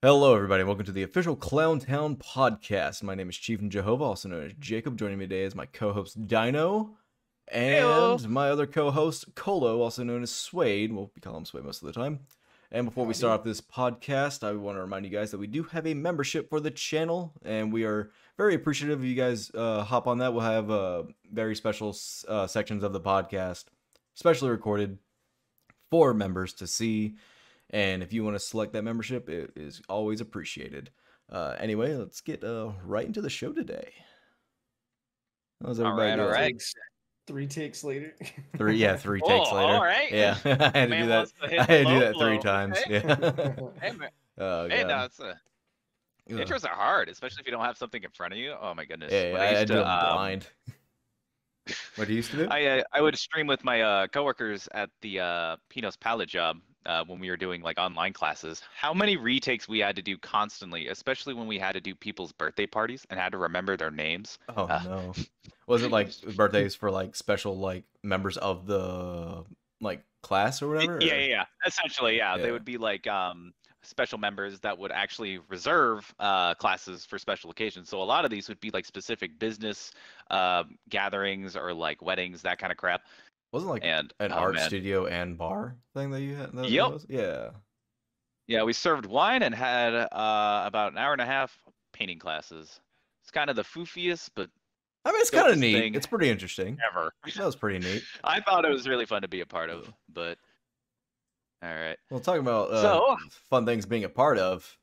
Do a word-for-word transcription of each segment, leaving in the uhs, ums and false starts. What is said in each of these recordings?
Hello, everybody. Welcome to the official Clown Town Podcast. My name is Chief and Jehovah, also known as Jacob. Joining me today is my co-host Dino and Hello. my other co-host Colo, also known as Suede. Well, we call him Suede most of the time. And before we start off this podcast, I want to remind you guys that we do have a membership for the channel, and we are very appreciative if you guys uh, hop on that. We'll have uh, very special uh, sections of the podcast, specially recorded for members to see. And if you want to select that membership, it is always appreciated. Uh, anyway, let's get uh, right into the show today. How's everybody all right, doing? All right. Three takes later. Three, yeah, three oh, takes later. All right. Yeah, I had to do that. To I had to do that three blow. times. Okay. Yeah. Hey, man. Oh, hey, no, it's a... Intros are hard, especially if you don't have something in front of you. Oh my goodness. Yeah, yeah I, I had to do um... blind. What do you used to do? I uh, I would stream with my uh, coworkers at the uh, Pino's Pallet job. Uh, when we were doing like online classes, how many retakes we had to do constantly, especially when we had to do people's birthday parties and had to remember their names. Oh uh, no! Was it like birthdays for like special like members of the like class or whatever? Or? Yeah, yeah, yeah. Essentially, yeah. yeah. They would be like um, special members that would actually reserve uh, classes for special occasions. So a lot of these would be like specific business uh, gatherings or like weddings, that kind of crap. Wasn't like and, an oh, art man. studio and bar thing that you had? That yep. Was? Yeah. Yeah, we served wine and had uh, about an hour and a half painting classes. It's kind of the foofiest, but... I mean, it's kind of neat. It's pretty interesting. Ever. That was pretty neat. I thought it was really fun to be a part of, but... All right. Well, talking about uh, so... fun things being a part of,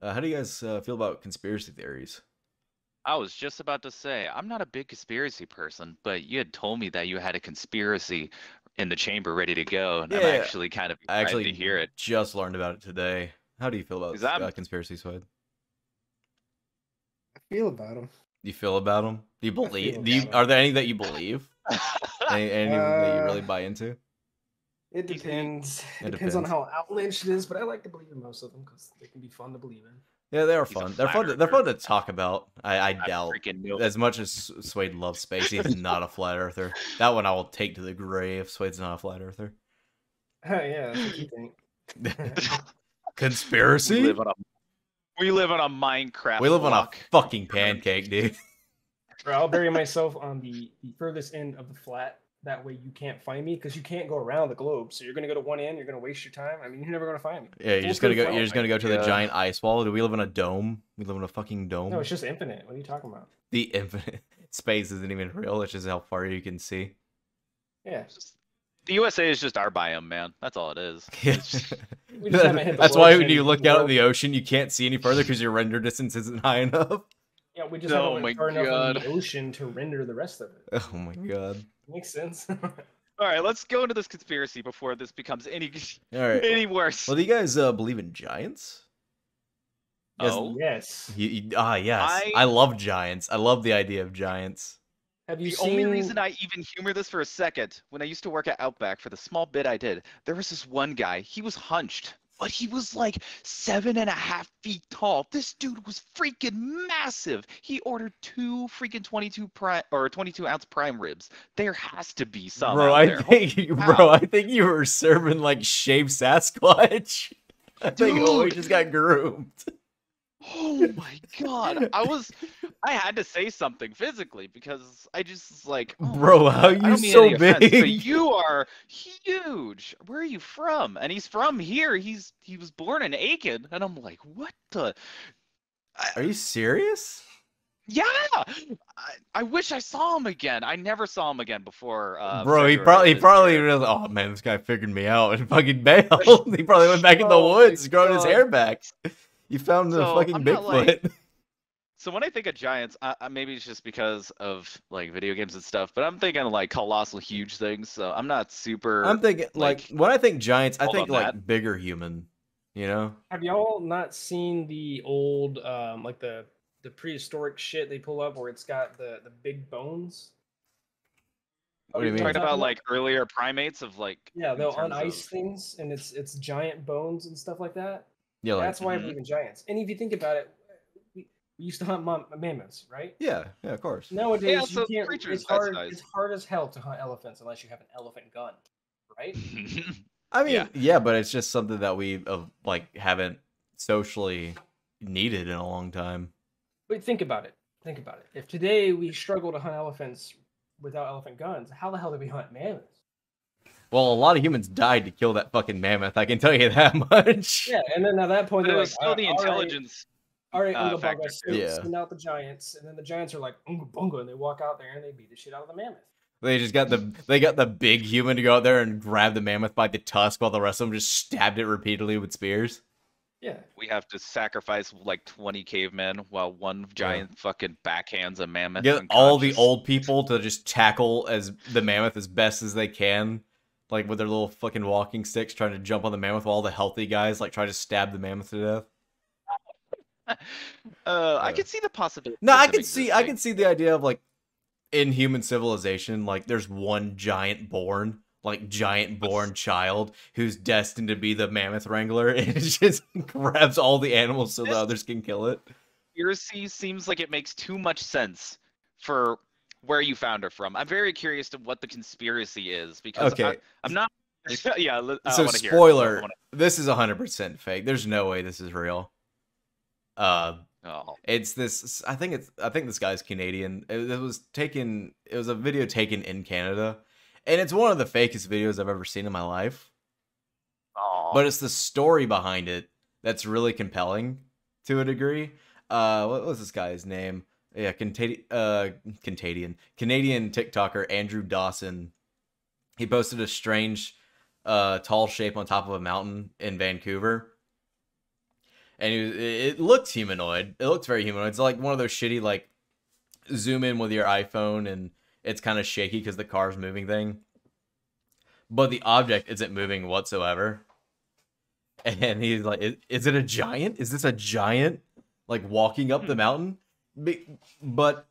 uh, how do you guys uh, feel about conspiracy theories? I was just about to say, I'm not a big conspiracy person, but you had told me that you had a conspiracy in the chamber ready to go, and yeah, I'm actually kind of excited I actually to hear it. Just learned about it today. How do you feel about uh, conspiracies, Wade? I feel about them. You feel about them? Do you believe? Do you, are there any that you believe? any any uh, that you really buy into? It depends. It, it depends, depends on how outlandish it is, but I like to believe in most of them because they can be fun to believe in. Yeah, they are He's fun. They're fun. To, they're fun to talk about. I, I doubt as much as Suede loves space, he's not a flat earther. That one I will take to the grave. Suede's not a flat earther. Oh yeah, that's what you think. Conspiracy. We live, on a, we live on a Minecraft. We live block. on a fucking pancake, dude. Bro, I'll bury myself on the, the furthest end of the flat. That way you can't find me because you can't go around the globe. So you're gonna go to one end. You're gonna waste your time. I mean, you're never gonna find me. Yeah, you're just gonna go. You're just gonna go to the giant ice wall. Do we live in a dome? We live in a fucking dome. No, it's just infinite. What are you talking about? The infinite space isn't even real. It's just how far you can see. Yeah. Just... The U S A is just our biome, man. That's all it is. Yeah. Just... we just haven't hit the That's why when you look down at the ocean, you can't see any further because your render distance isn't high enough. Yeah, we just oh haven't went far enough in the ocean to render the rest of it. Oh my god. Makes sense. All right, let's go into this conspiracy before this becomes any All right. any worse. Well, do you guys uh, believe in giants? Oh yes. You, you, ah yes. I... I love giants. I love the idea of giants. Have you the seen... only reason I even humor this for a second, when I used to work at Outback for the small bit I did, there was this one guy. He was hunched. But he was like seven and a half feet tall. This dude was freaking massive. He ordered two freaking twenty-two prime or twenty-two ounce prime ribs. There has to be some. Bro, out there. I think, wow. bro, I think you were serving like shaved Sasquatch. I dude. think oh, we just got groomed. Oh my god! I was, I had to say something physically because I just like, oh, bro, how are you so big? Offense, but you are huge. Where are you from? And he's from here. He's he was born in Aiken, and I'm like, what the? I, are you serious? Yeah, I, I wish I saw him again. I never saw him again before. Uh, Bro, he probably, he probably realized, oh man, this guy figured me out and fucking bailed. He probably went back oh in the woods, growing his hair back. You found the so, fucking Bigfoot. Like, so when I think of giants, I, I, maybe it's just because of like video games and stuff, but I'm thinking like colossal, huge things. So I'm not super. I'm thinking like, like when I think giants, I think like that. bigger human. You know. Have y'all not seen the old um, like the the prehistoric shit they pull up where it's got the the big bones? What do you mean? Talking about like earlier primates of like. Yeah, they'll unice of... things, and it's it's giant bones and stuff like that. Yeah, like, that's why I believe in giants. And if you think about it, we, we used to hunt mammoths, right? Yeah, yeah, of course. Nowadays, yeah, so you can't, it's, hard, nice. it's hard as hell to hunt elephants unless you have an elephant gun, right? I mean, yeah. yeah, but it's just something that we of like haven't socially needed in a long time. But think about it. Think about it. If today we struggle to hunt elephants without elephant guns, how the hell do we hunt mammoths? Well, a lot of humans died to kill that fucking mammoth. I can tell you that much. Yeah, and then at that point, but they're like, still the intelligence. All right, Unga Bunga, send out the giants, and then the giants are like Unga Bunga, and they walk out there and they beat the shit out of the mammoth. They just got the they got the big human to go out there and grab the mammoth by the tusk, while the rest of them just stabbed it repeatedly with spears. Yeah, we have to sacrifice like twenty cavemen while one giant yeah. fucking backhands a mammoth. Get all the old people to just tackle as the mammoth as best as they can. Like, with their little fucking walking sticks, trying to jump on the mammoth while all the healthy guys, like, try to stab the mammoth to death. uh, yeah. I can see the possibility. No, I can see, I can see the idea of, like, in human civilization, like, there's one giant born, like, giant born child who's destined to be the mammoth wrangler, and it just grabs all the animals so the others can kill it. Conspiracy seems like it makes too much sense for... where you found her from. I'm very curious to what the conspiracy is, because okay. I, I'm not... yeah, I so spoiler, hear. I wanna... this is one hundred percent fake. There's no way this is real. Uh, oh. It's this... I think it's. I think this guy's Canadian. It, it was taken... It was a video taken in Canada, and it's one of the fakest videos I've ever seen in my life. Oh. But it's the story behind it that's really compelling to a degree. Uh, what was this guy's name? Yeah, Cantadi uh, Cantadian. Canadian TikToker Andrew Dawson. He posted a strange uh, tall shape on top of a mountain in Vancouver. And it, it looked humanoid. It looked very humanoid. It's like one of those shitty, like, zoom in with your iPhone and it's kind of shaky because the car's moving thing. But the object isn't moving whatsoever. And he's like, is, is it a giant? Is this a giant, like, walking up the mountain? But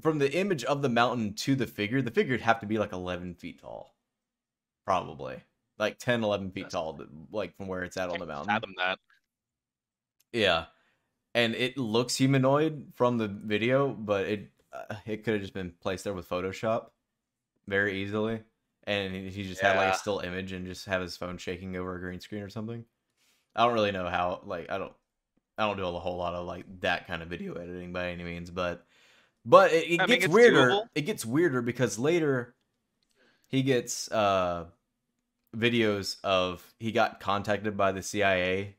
from the image of the mountain to the figure, the figure would have to be like eleven feet tall. Probably. Like ten, eleven feet That's tall, like from where it's at on the mountain. Fathom that. Yeah. And it looks humanoid from the video, but it uh, it could have just been placed there with Photoshop very easily. And he just yeah. had like a still image and just have his phone shaking over a green screen or something. I don't really know how, like, I don't. I don't do a whole lot of like that kind of video editing by any means, but but it, it gets weirder. Doable. It gets weirder because later he gets uh, videos of he got contacted by the C I A,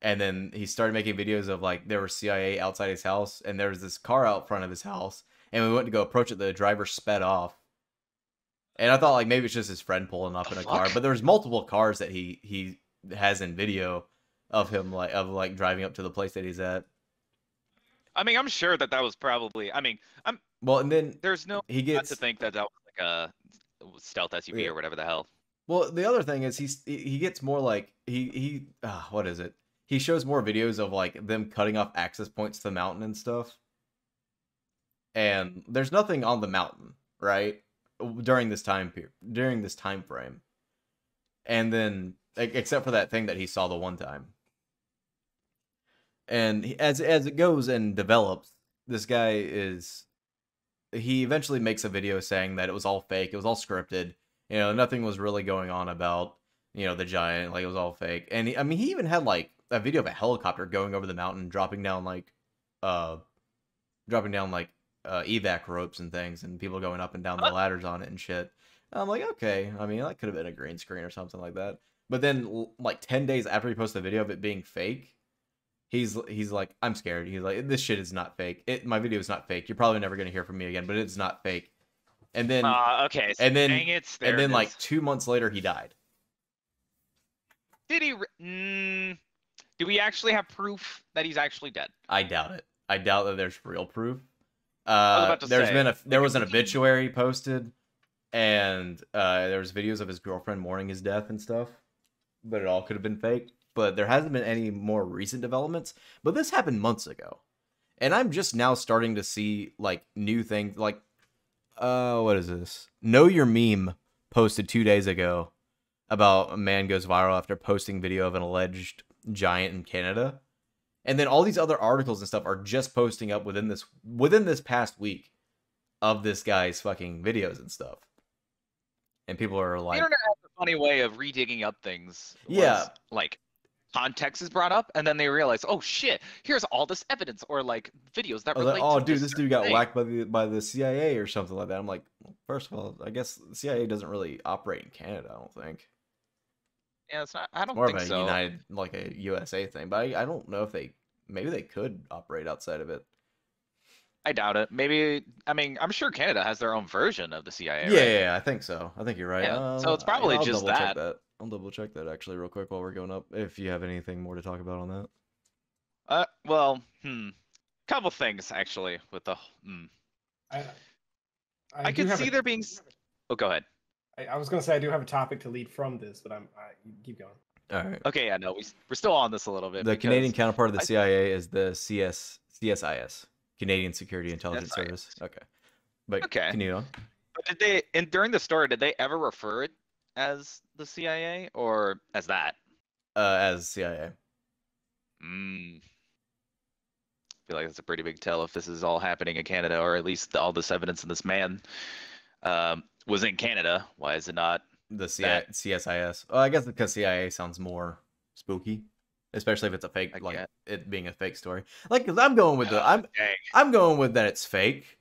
and then he started making videos of like there were C I A outside his house, and there was this car out front of his house, and we went to go approach it. The driver sped off, and I thought like maybe it's just his friend pulling up the in a fuck? car, but there was multiple cars that he he has in video. Of him, like of like driving up to the place that he's at. I mean, I'm sure that that was probably. I mean, I'm well, and then there's no. He gets to think that that was like a stealth S U V yeah. or whatever the hell. Well, the other thing is he's he gets more like he he uh, what is it? He shows more videos of like them cutting off access points to the mountain and stuff. And there's nothing on the mountain, right? During this time period, during this time frame, and then except for that thing that he saw the one time. And as as it goes and develops, this guy is... He eventually makes a video saying that it was all fake. It was all scripted. You know, nothing was really going on about, you know, the giant. Like, it was all fake. And, he, I mean, he even had, like, a video of a helicopter going over the mountain, dropping down, like, uh... dropping down, like, uh, evac ropes and things, and people going up and down the ladders on it and shit. And I'm like, okay. I mean, that could have been a green screen or something like that. But then, like, ten days after he posted the video of it being fake, he's he's like, I'm scared. He's like, this shit is not fake. It, my video is not fake. You're probably never going to hear from me again, but it's not fake. And then, uh, okay. So and then, dang it, there and then it like, two months later, he died. Did he... Mm, do we actually have proof that he's actually dead? I doubt it. I doubt that there's real proof. Uh, there's say, been a There was an obituary posted, and uh, there was videos of his girlfriend mourning his death and stuff. But it all could have been fake. But there hasn't been any more recent developments. But this happened months ago. And I'm just now starting to see, like, new things. Like, uh, what is this? Know Your Meme posted two days ago about a man goes viral after posting video of an alleged giant in Canada. And then all these other articles and stuff are just posting up within this within this past week of this guy's fucking videos and stuff. And people are like... The internet has a funny way of redigging up things. Yeah. Like, context is brought up, and then they realize, oh shit, here's all this evidence or like videos that oh, relate. That, oh, to dude, this, this dude got thing. whacked by the by the C I A or something like that. I'm like, well, first of all, I guess the C I A doesn't really operate in Canada. I don't think. Yeah, it's not. I don't it's more think of a so. United, like a U S A thing, but I, I don't know if they maybe they could operate outside of it. I doubt it. Maybe I mean I'm sure Canada has their own version of the C I A. Yeah, right? yeah, I think so. I think you're right. Yeah. Um, so it's probably I'll just that. that. I'll double check that actually real quick while we're going up. If you have anything more to talk about on that. Uh, well, hmm, couple things actually with the. Hmm. I, I, I can see a, there being. Oh, go ahead. I, I was gonna say I do have a topic to lead from this, but I'm I, keep going. All right. Okay. Yeah. No, we we're still on this a little bit. The Canadian counterpart of the C I A I, is the C S C S I S. Canadian Security Intelligence right. Service. Okay. But okay. Can you know? But did they and during the story did they ever refer it as the C I A or as that? Uh as C I A. Mm. I feel like that's a pretty big tell if this is all happening in Canada, or at least all this evidence of this man um was in Canada. Why is it not the C S I S? Well, I guess because C I A sounds more spooky. Especially if it's a fake, I like can't. it being a fake story. Like, cause I'm going with the, I'm, Dang. I'm going with that it's fake,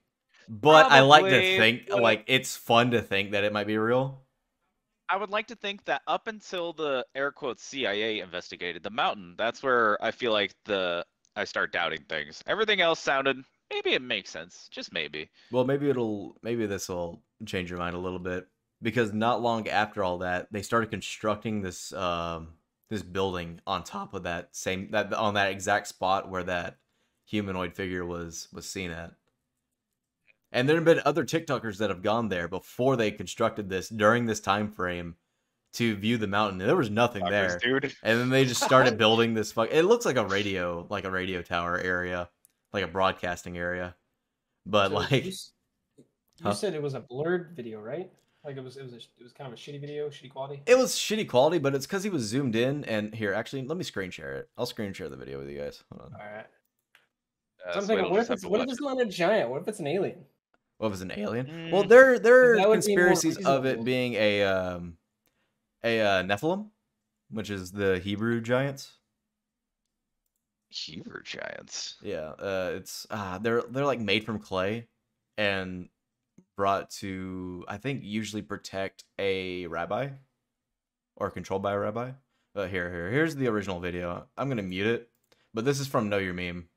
but Probably. I like to think, like, it's fun to think that it might be real. I would like to think that up until the air quotes C I A investigated the mountain, that's where I feel like the I start doubting things. Everything else sounded maybe it makes sense, just maybe. Well, maybe it'll maybe this will change your mind a little bit, because not long after all that, they started constructing this. Um, This building on top of that same that on that exact spot where that humanoid figure was was seen at, and there have been other TikTokers that have gone there before they constructed this during this time frame to view the mountain. There was nothing Talkers, there, dude. And then they just started building this. Fuck, it looks like a radio, like a radio tower area, like a broadcasting area, but so like you, you huh? said, it was a blurred video, right? Like it was, it was, a, it was kind of a shitty video, shitty quality. It was shitty quality, but it's because he was zoomed in. And here, actually, let me screen share it. I'll screen share the video with you guys. Hold on. All right. Uh, so I'm thinking, what if it's, what if it's not a giant? What if it's an alien? What if it's an alien? Mm. Well, there, there are conspiracies of it being a, um, a uh, Nephilim, which is the Hebrew giants. Hebrew giants. Yeah, uh, it's uh, they're they're like made from clay, and brought to, I think, usually protect a rabbi or controlled by a rabbi. But here, here, here's the original video. I'm gonna mute it, but this is from Know Your Meme.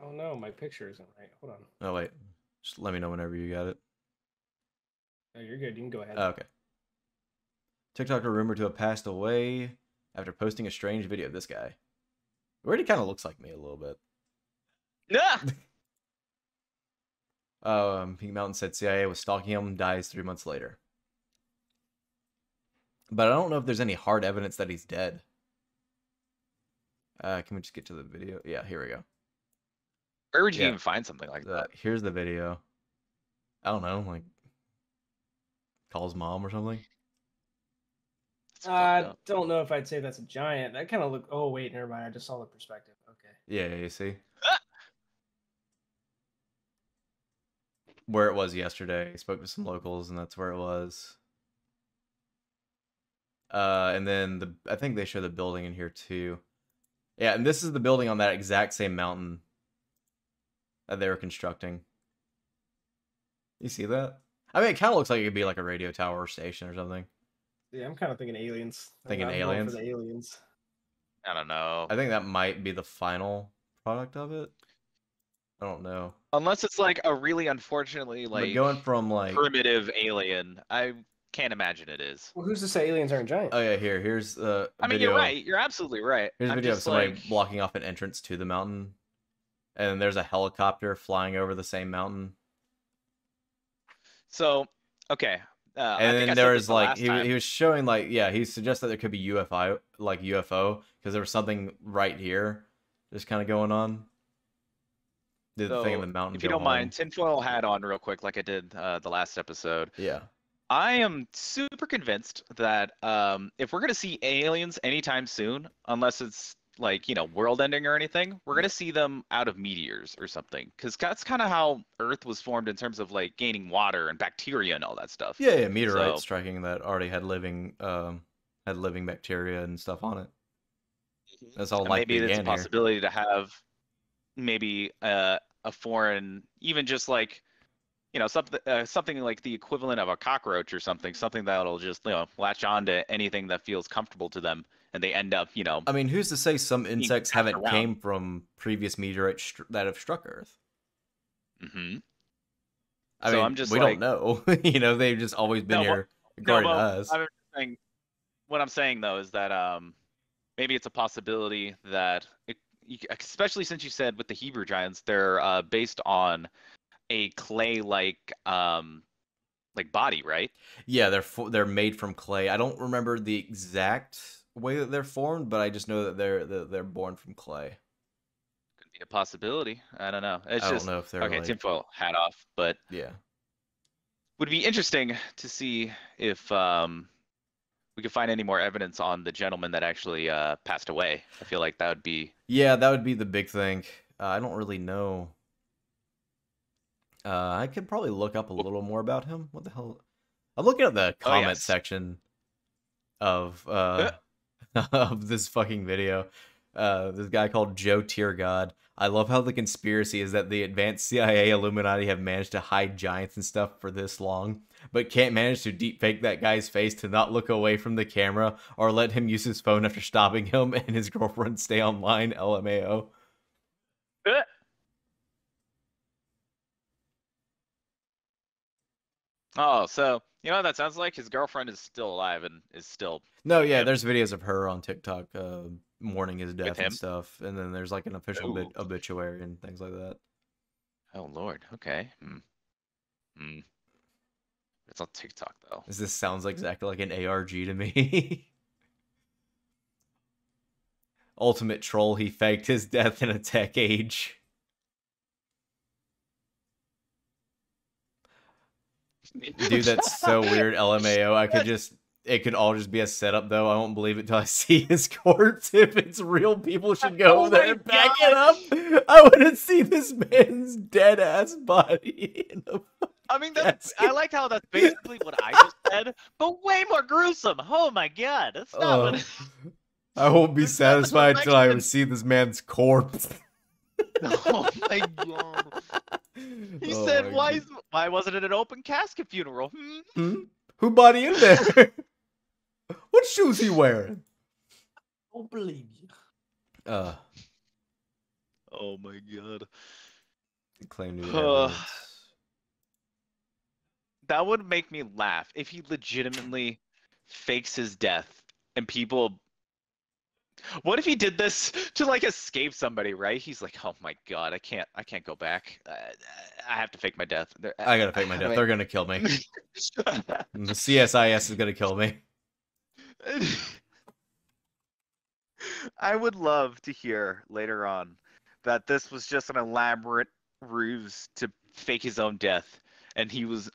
Oh no, my picture isn't right. Hold on. Oh wait, just let me know whenever you got it. No, you're good. You can go ahead. Okay. TikToker rumored to have passed away after posting a strange video of this guy. It already kind of looks like me a little bit. Yeah. Um, Pink Mountain said C I A was stalking him, dies three months later. But I don't know if there's any hard evidence that he's dead. Uh, can we just get to the video? Yeah, here we go. Where would you yeah. even find something like that? Uh, here's the video. I don't know, like, calls mom or something? I uh, don't know if I'd say that's a giant. That kind of look. Oh, wait, never mind. I just saw the perspective. Okay. Yeah, you see? Where it was yesterday, I spoke to some locals, and that's where it was. Uh, and then the I think they show the building in here too. Yeah, and this is the building on that exact same mountain that they were constructing. You see that? I mean, it kind of looks like it could be like a radio tower or station or something. Yeah, I'm kind of thinking aliens. Thinking I'm aliens. Going for the aliens. I don't know. I think that might be the final product of it. I don't know. Unless it's like a really unfortunately like but going from like primitive alien, I can't imagine it is. Well, who's to say aliens aren't giant? Oh yeah, here, here's uh. I mean, video. You're right. You're absolutely right. Here's a I'm video of somebody like blocking off an entrance to the mountain, and there's a helicopter flying over the same mountain. So okay. Uh, and I then think there was like he, he was showing like yeah he suggested that there could be U F O like U F O because there was something right here, just kind of going on. Did so, the thing in the mountain if you don't home. mind, tinfoil hat on real quick, like I did uh, the last episode. Yeah, I am super convinced that um, if we're gonna see aliens anytime soon, unless it's like you know world-ending or anything, we're gonna see them out of meteors or something, because that's kind of how Earth was formed in terms of like gaining water and bacteria and all that stuff. Yeah, yeah, meteorites so, striking that already had living um, had living bacteria and stuff on it. That's all. Maybe there's a possibility here to have maybe uh, a foreign, even just like, you know, something uh, something like the equivalent of a cockroach or something, something that'll just, you know, latch on to anything that feels comfortable to them, and they end up, you know. I mean, who's to say some insects haven't around. came from previous meteorites str that have struck Earth? Mm-hmm. I so mean, I'm just we like, don't know. You know, they've just always been no, here guarding no, us. I was saying, what I'm saying though is that um, maybe it's a possibility that, it, especially since you said with the Hebrew giants, they're uh, based on a clay-like um, like body, right? Yeah, they're they're made from clay. I don't remember the exact way that they're formed, but I just know that they're that they're born from clay. Could be a possibility. I don't know. It's I just, don't know if they're okay. Like... Tinfoil hat off, but yeah, would be interesting to see if um, we could find any more evidence on the gentleman that actually uh, passed away. I feel like that would be yeah, that would be the big thing. Uh, I don't really know. Uh, I could probably look up a little more about him. What the hell? I'm looking at the comment oh, yes. section of uh, of this fucking video. Uh, this guy called Joe Tier God. I love how the conspiracy is that the advanced C I A Illuminati have managed to hide giants and stuff for this long, but can't manage to deepfake that guy's face to not look away from the camera or let him use his phone after stopping him and his girlfriend stay online. L M A O. Oh, so you know what that sounds like? His girlfriend is still alive and is still... No, yeah, him. There's videos of her on TikTok uh, mourning his death and stuff, and then there's like an official bit obituary and things like that. Oh, Lord, okay. Hmm. Hmm. It's on TikTok, though. This sounds exactly like an A R G to me. Ultimate troll, he faked his death in a tech age. Dude, that's so weird. L M A O. I could just, it could all just be a setup, though. I won't believe it till I see his corpse. If it's real, people should go oh there and back gosh. it up. I want to see this man's dead ass body. In a I mean, that's, I liked how that's basically what I just said, but way more gruesome. Oh my god, that's not uh, what. I won't be satisfied until I see this man's corpse. Oh my god. He oh said, why, is, why wasn't it an open casket funeral? Hmm? Hmm? Who body in there? What shoes he wearing? I don't believe you. Uh. Oh my god. Claim new uh, that would make me laugh if he legitimately fakes his death and people... What if he did this to like escape somebody, right? He's like, oh my god, I can't, I can't go back. Uh, I have to fake my death. They're, I gotta fake my death. I mean, they're gonna kill me. The C S I S is gonna kill me. I would love to hear later on that this was just an elaborate ruse to fake his own death, and he was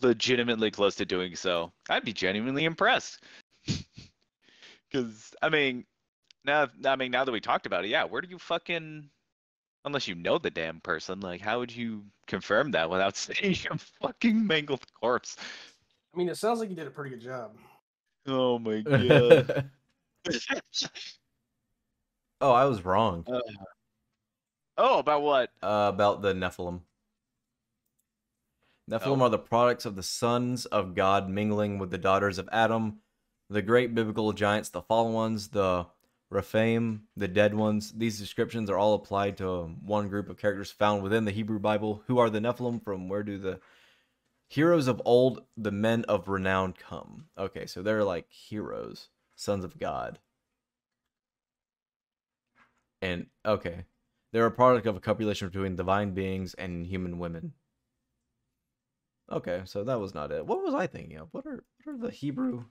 legitimately close to doing so. I'd be genuinely impressed. Because, I mean... Now, I mean, now that we talked about it, yeah, where do you fucking, unless you know the damn person, like, how would you confirm that without seeing a fucking mangled corpse? I mean, it sounds like you did a pretty good job. Oh my god. Oh, I was wrong. Uh, oh, about what? Uh, about the Nephilim. Nephilim oh. are the products of the sons of God mingling with the daughters of Adam, the great biblical giants, the fallen ones, the... Rephaim, the dead ones. These descriptions are all applied to one group of characters found within the Hebrew Bible. Who are the Nephilim? From where do the heroes of old, the men of renown, come? Okay, so they're like heroes, sons of God. And, okay, they're a product of a copulation between divine beings and human women. Okay, so that was not it. What was I thinking of? What are, what are the Hebrew...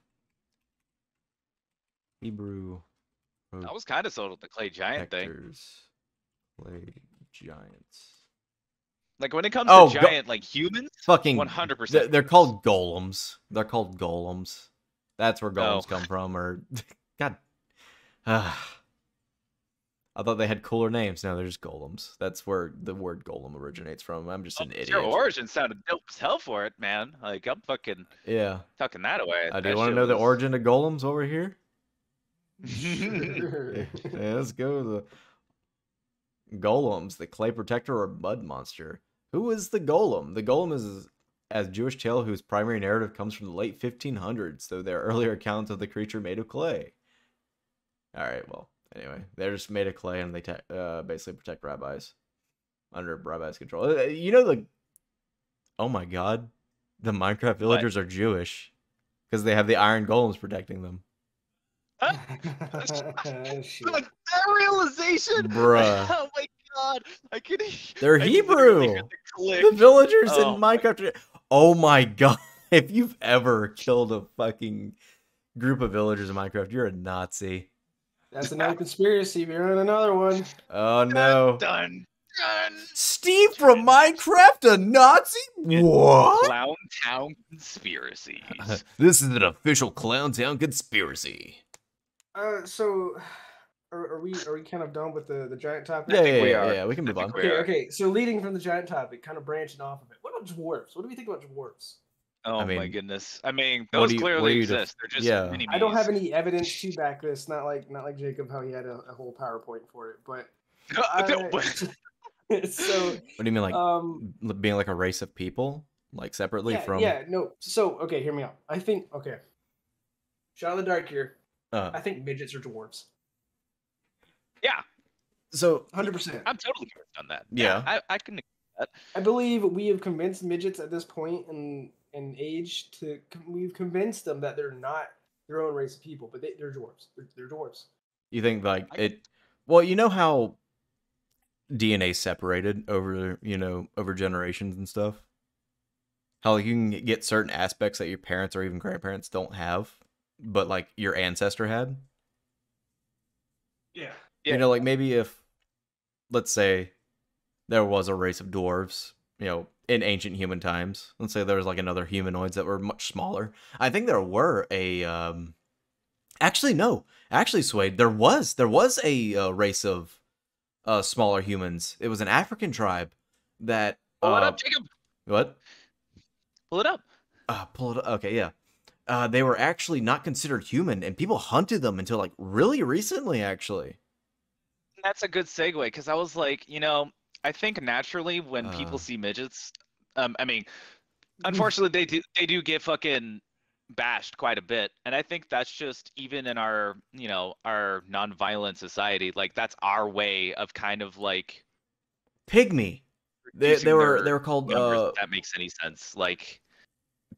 Hebrew... I was kind of sold with the clay giant Hector's thing. Clay giants. Like when it comes oh, to giant, like humans, fucking one hundred percent. They're, they're called golems. They're called golems. That's where golems oh. come from. Or God, uh, I thought they had cooler names. No, they're just golems. That's where the word golem originates from. I'm just oh, an idiot. Your origin sounded dope as hell for it, man. Like I'm fucking yeah, tucking that away. I do want to know was... the origin of golems over here. Sure. yeah, let's go to the golems, the clay protector or mud monster. Who is the golem? The golem is a Jewish tale whose primary narrative comes from the late fifteen hundreds, though there are earlier accounts of the creature made of clay. All right, well, anyway, they're just made of clay and they te- uh, basically protect rabbis under rabbis' control. You know the... Oh my god. The Minecraft villagers what? are Jewish because they have the iron golems protecting them. Uh, like, that realization? Bruh. Oh my god. I could, They're I Hebrew. The, the villagers oh, in Minecraft. My... Oh my god. If you've ever killed a fucking group of villagers in Minecraft, you're a Nazi. That's another conspiracy. You're in another one. Oh no. Done. Done. Steve from Minecraft, a Nazi? What? Clown Town Conspiracies. Uh, this is an official Clown Town Conspiracy. Uh, so, are, are we are we kind of done with the, the giant topic? Yeah, I think yeah, we yeah, are. yeah, we can move on. Okay, okay, so leading from the giant topic, kind of branching off of it. What about dwarves? What do we think about dwarves? Oh I mean, my goodness! I mean, those you, clearly exist. They're just yeah. mini-me's. I don't have any evidence to back this. Not like not like Jacob, how he had a, a whole PowerPoint for it. But I, so what do you mean, like um, being like a race of people, like separately yeah, from? Yeah, no. So okay, hear me out. I think okay. Shot in the dark here. Uh, I think midgets are dwarves. Yeah. So one hundred percent. I'm totally done that. Yeah. yeah I, I can. That. I believe we have convinced midgets at this point in in age to we've convinced them that they're not their own race of people, but they, they're dwarves. They're, they're dwarves. You think like I, it? Well, you know how D N A separated over you know over generations and stuff. How you can get certain aspects that your parents or even grandparents don't have, but like your ancestor had. Yeah. yeah. You know, like maybe if, let's say there was a race of dwarves, you know, in ancient human times, let's say there was like another humanoids that were much smaller. I think there were a, um, actually, no, actually Suede, there was, there was a uh, race of, uh, smaller humans. It was an African tribe that, pull uh, it up, Jacob. What? Pull it up. Uh, pull it up. Okay. Yeah. Uh, they were actually not considered human, and people hunted them until, like, really recently, actually. That's a good segue, because I was like, you know, I think naturally when uh, people see midgets, um, I mean, unfortunately, they do, they do get fucking bashed quite a bit, and I think that's just, even in our, you know, our non-violent society, like, that's our way of kind of, like... Pygmy. They, they, were, they were called... Uh, if that makes any sense, like...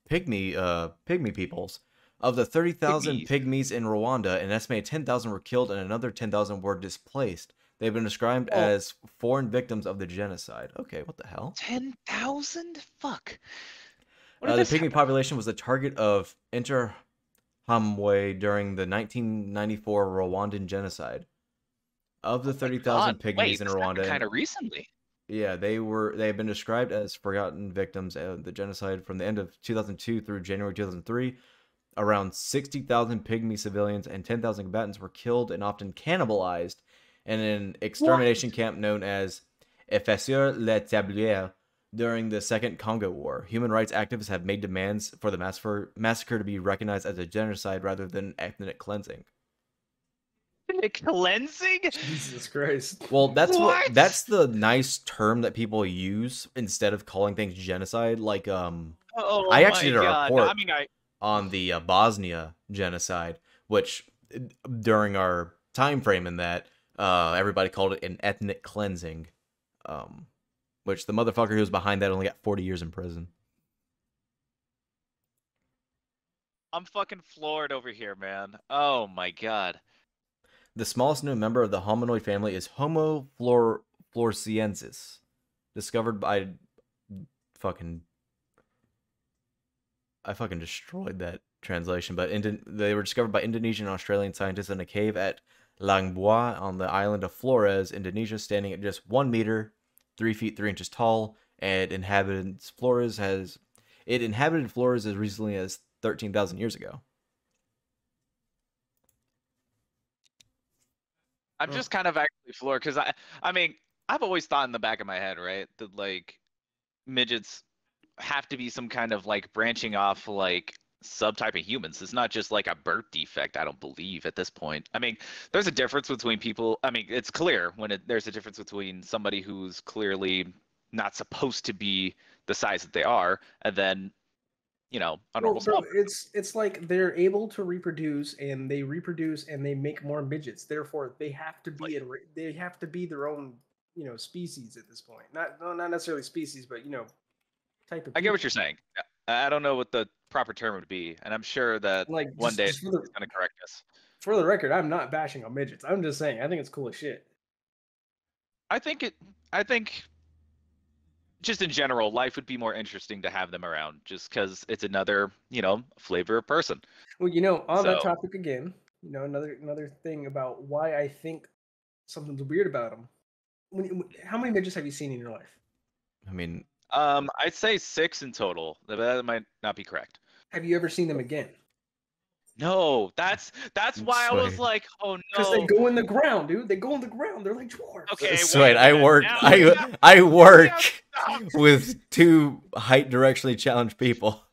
Pygmy, uh, pygmy peoples. Of the thirty thousand pygmies in Rwanda, an estimated ten thousand were killed and another ten thousand were displaced. They've been described oh. as foreign victims of the genocide. Okay, what the hell? ten thousand? Fuck. Uh, the pygmy happen? population was the target of Interahamwe during the nineteen ninety-four Rwandan genocide. Of the thirty thousand pygmies Wait, in Rwanda, kind of recently. Yeah, they were. They have been described as forgotten victims of the genocide from the end of two thousand two through January two thousand three. Around sixty thousand pygmy civilians and ten thousand combatants were killed and often cannibalized in an extermination what? camp known as Effeceur-le-Tablier during the Second Congo War. Human rights activists have made demands for the massacre, massacre to be recognized as a genocide rather than ethnic cleansing. Cleansing? Jesus Christ. Well, that's what? what that's the nice term that people use instead of calling things genocide. Like, um, oh, I actually did a God. report I mean, I... on the uh, Bosnia genocide, which during our time frame in that, uh, everybody called it an ethnic cleansing. Um, which the motherfucker who was behind that only got forty years in prison. I'm fucking floored over here, man. Oh my God. The smallest known member of the hominoid family is Homo flor floresiensis, discovered by fucking. I fucking destroyed that translation, but Indo they were discovered by Indonesian and Australian scientists in a cave at Langbois on the island of Flores, Indonesia, standing at just one meter, three feet three inches tall, and inhabitants Flores has it inhabited Flores as recently as thirteen thousand years ago. I'm just kind of actually floored because I, I mean, I've always thought in the back of my head, right, that like midgets have to be some kind of like branching off like subtype of humans. It's not just like a birth defect, I don't believe, at this point. I mean, there's a difference between people. I mean, it's clear when it, there's a difference between somebody who's clearly not supposed to be the size that they are, and then, you know, a normal well, no, it's it's like they're able to reproduce, and they reproduce, and they make more midgets. Therefore, they have to be like, in, they have to be their own, you know, species at this point. Not not necessarily species, but, you know, type of. I people. Get what you're saying. I don't know what the proper term would be, and I'm sure that like one just, day it's going to correct us. For the record, I'm not bashing on midgets. I'm just saying I think it's cool as shit. I think it. I think just in general, life would be more interesting to have them around, just because it's another, you know, flavor of person. Well, you know, on so, that topic again, you know, another another thing about why I think something's weird about them. When, how many midgets have you seen in your life? I mean. Um, I'd say six in total. That might not be correct. Have you ever seen them again? No, that's that's I'm why sorry. I was like, oh no, because they go in the ground, dude. They go in the ground. They're like dwarves. Okay, so wait, wait I work. Now, I now, I work now, with two height directionally challenged people.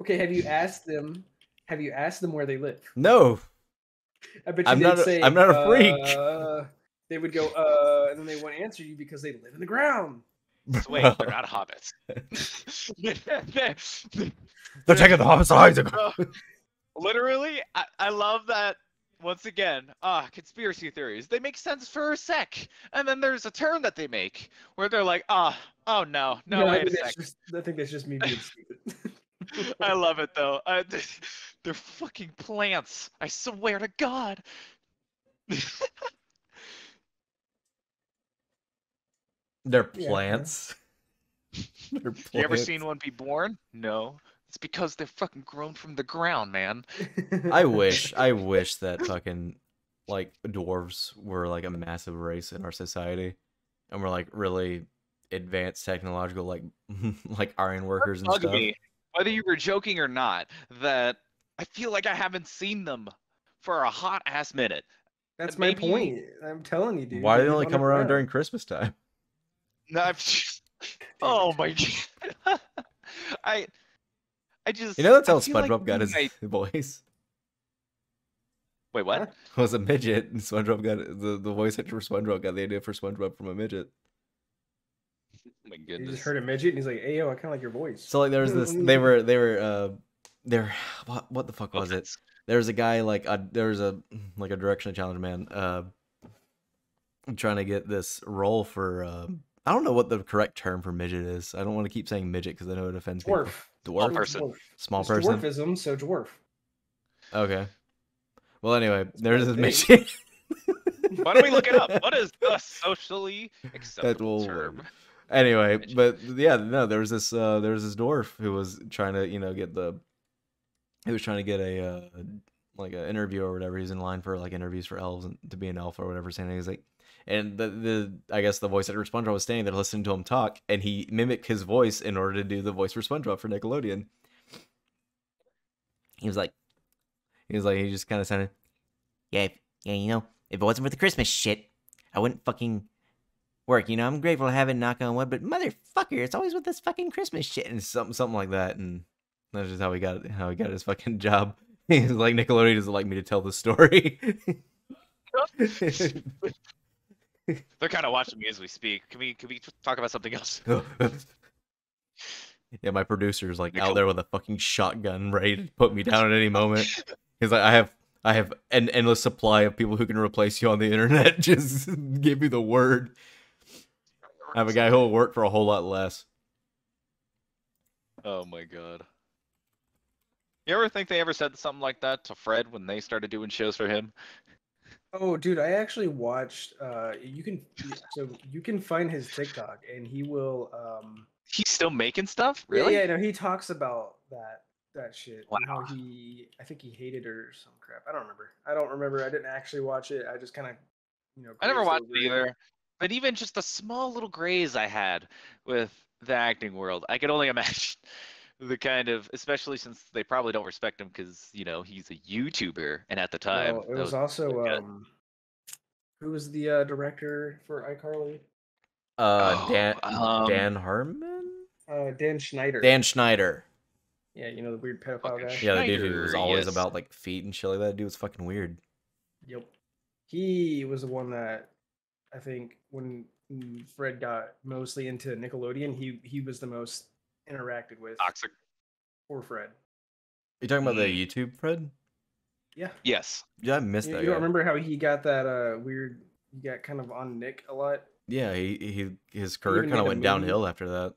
Okay, have you asked them? Have you asked them where they live? No. I bet you I'm not. A, say, I'm not a freak. Uh, they would go, uh, and then they wouldn't answer you because they live in the ground. So wait, they're not hobbits. they're, they're taking the hobbits' eyes. Literally, I, I love that. Once again, ah, conspiracy theories. They make sense for a sec, and then there's a turn that they make where they're like, ah, oh, oh no, no, no wait I, think a sec. Just, I think that's just me being stupid. I love it though. I, they're, they're fucking plants. I swear to God. They're plants. Yeah. They're plants. You ever seen one be born? No. It's because they're fucking grown from the ground, man. I wish. I wish that fucking, like, dwarves were, like, a massive race in our society. And we're, like, really advanced technological, like, like iron workers and stuff. Me, whether you were joking or not, that I feel like I haven't seen them for a hot-ass minute. That's my point. I'm telling you, dude. Why do they only come around during Christmas time? No, I've just, oh my God! I, I just. You know that's how SpongeBob like got his I, voice. Wait, what? It was a midget, and SpongeBob got the the voice actor for SpongeBob got the idea for SpongeBob from a midget. Oh my goodness! He just heard a midget, and he's like, "Hey, yo, I kind of like your voice." So like, there was this. They were, they were, uh, there. What, what the fuck was okay. it? There was a guy like a, there was a like a directionally challenged man, uh, trying to get this role for. Uh, I don't know what the correct term for midget is. I don't want to keep saying midget because I know it offends dwarf. people. Dwarf. Small person. Small it's person. Dwarfism, so dwarf. Okay. Well, anyway, there's this midget. Why don't we look it up? What is the socially acceptable will... term? Anyway, but yeah, no, there was this uh, there was this dwarf who was trying to, you know, get the, he was trying to get a, uh, like an interview or whatever. He's in line for like interviews for elves and to be an elf or whatever. Saying he's like. And the, the I guess the voice actor for SpongeBob was standing there listening to him talk, and he mimicked his voice in order to do the voice for SpongeBob for Nickelodeon. He was like, he was like, he just kind of sounded, yeah, yeah, you know, if it wasn't for the Christmas shit, I wouldn't fucking work. You know, I'm grateful to have it, knock on wood, but motherfucker, it's always with this fucking Christmas shit and something, something like that. And that's just how he got how he got his fucking job. He was like, Nickelodeon doesn't like me to tell the story. They're kind of watching me as we speak. Can we can we talk about something else? Yeah, my producer's like out there with a fucking shotgun ready to put me down at any moment. He's like, I have I have an endless supply of people who can replace you on the internet. Just give me the word. I have a guy who will work for a whole lot less. Oh my God. You ever think they ever said something like that to Fred when they started doing shows for him? Oh, dude! I actually watched. Uh, you can so you can find his TikTok, and he will. Um, He's still making stuff, really? Yeah, yeah, no, he talks about that that shit. Wow. And how he, I think he hated her or some crap. I don't remember. I don't remember. I didn't actually watch it. I just kind of, you know. I never watched it either. But even just the small little graze I had with the acting world, I could only imagine. The kind of, especially since they probably don't respect him because, you know, he's a YouTuber, and at the time... Well, it was, was also, um, who was the uh, director for iCarly? Uh, oh, Dan, um, Dan Harmon? Uh, Dan Schneider. Dan Schneider. Yeah, you know, the weird pedophile fucking guy. Schneider, yeah, the dude who was always yes. about like feet and shit like that. That dude was fucking weird. Yep. He was the one that I think when Fred got mostly into Nickelodeon, he he was the most interacted with. Toxic. Or Fred. You're talking about the YouTube Fred? Yeah. Yes. Yeah, I missed you, that. You don't remember how he got that uh, weird? He got kind of on Nick a lot. Yeah, he he his career kind of went downhill after that.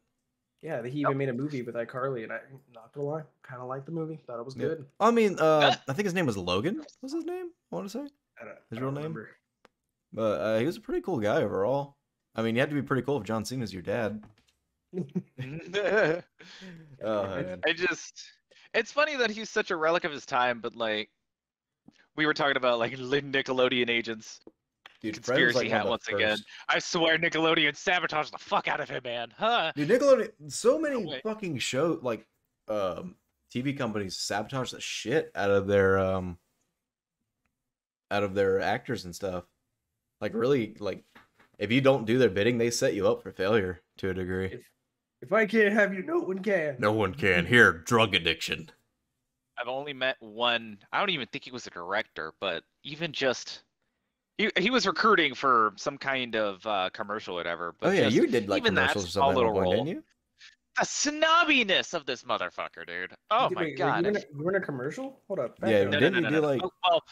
Yeah, he even yep. made a movie with iCarly, and I not gonna lie, kind of liked the movie. Thought it was good. Yeah. I mean, uh, I think his name was Logan. What's his name? I want to say I don't, his I real don't name. Remember. But uh, he was a pretty cool guy overall. I mean, you have to be pretty cool if John Cena's your dad. Oh, I just—it's funny that he's such a relic of his time, but like we were talking about, like Nickelodeon agents. Dude, conspiracy like hat once first. again. I swear Nickelodeon sabotaged the fuck out of him, man. Huh? Dude, Nickelodeon, so many no fucking show like um T V companies sabotage the shit out of their um out of their actors and stuff. Like really, like if you don't do their bidding, they set you up for failure to a degree. If, if I can't have you, no one can. No one can. Here, drug addiction. I've only met one. I don't even think he was a director, but even just He, he was recruiting for some kind of uh, commercial or whatever. But oh, yeah, just, you did like commercials or something, little role, didn't you? The snobbiness of this motherfucker, dude. Oh, wait, my wait, God. Wait, you, were in a, you were in a commercial? Hold up. Yeah, no, didn't no, no, you no, do no. like... Oh, well,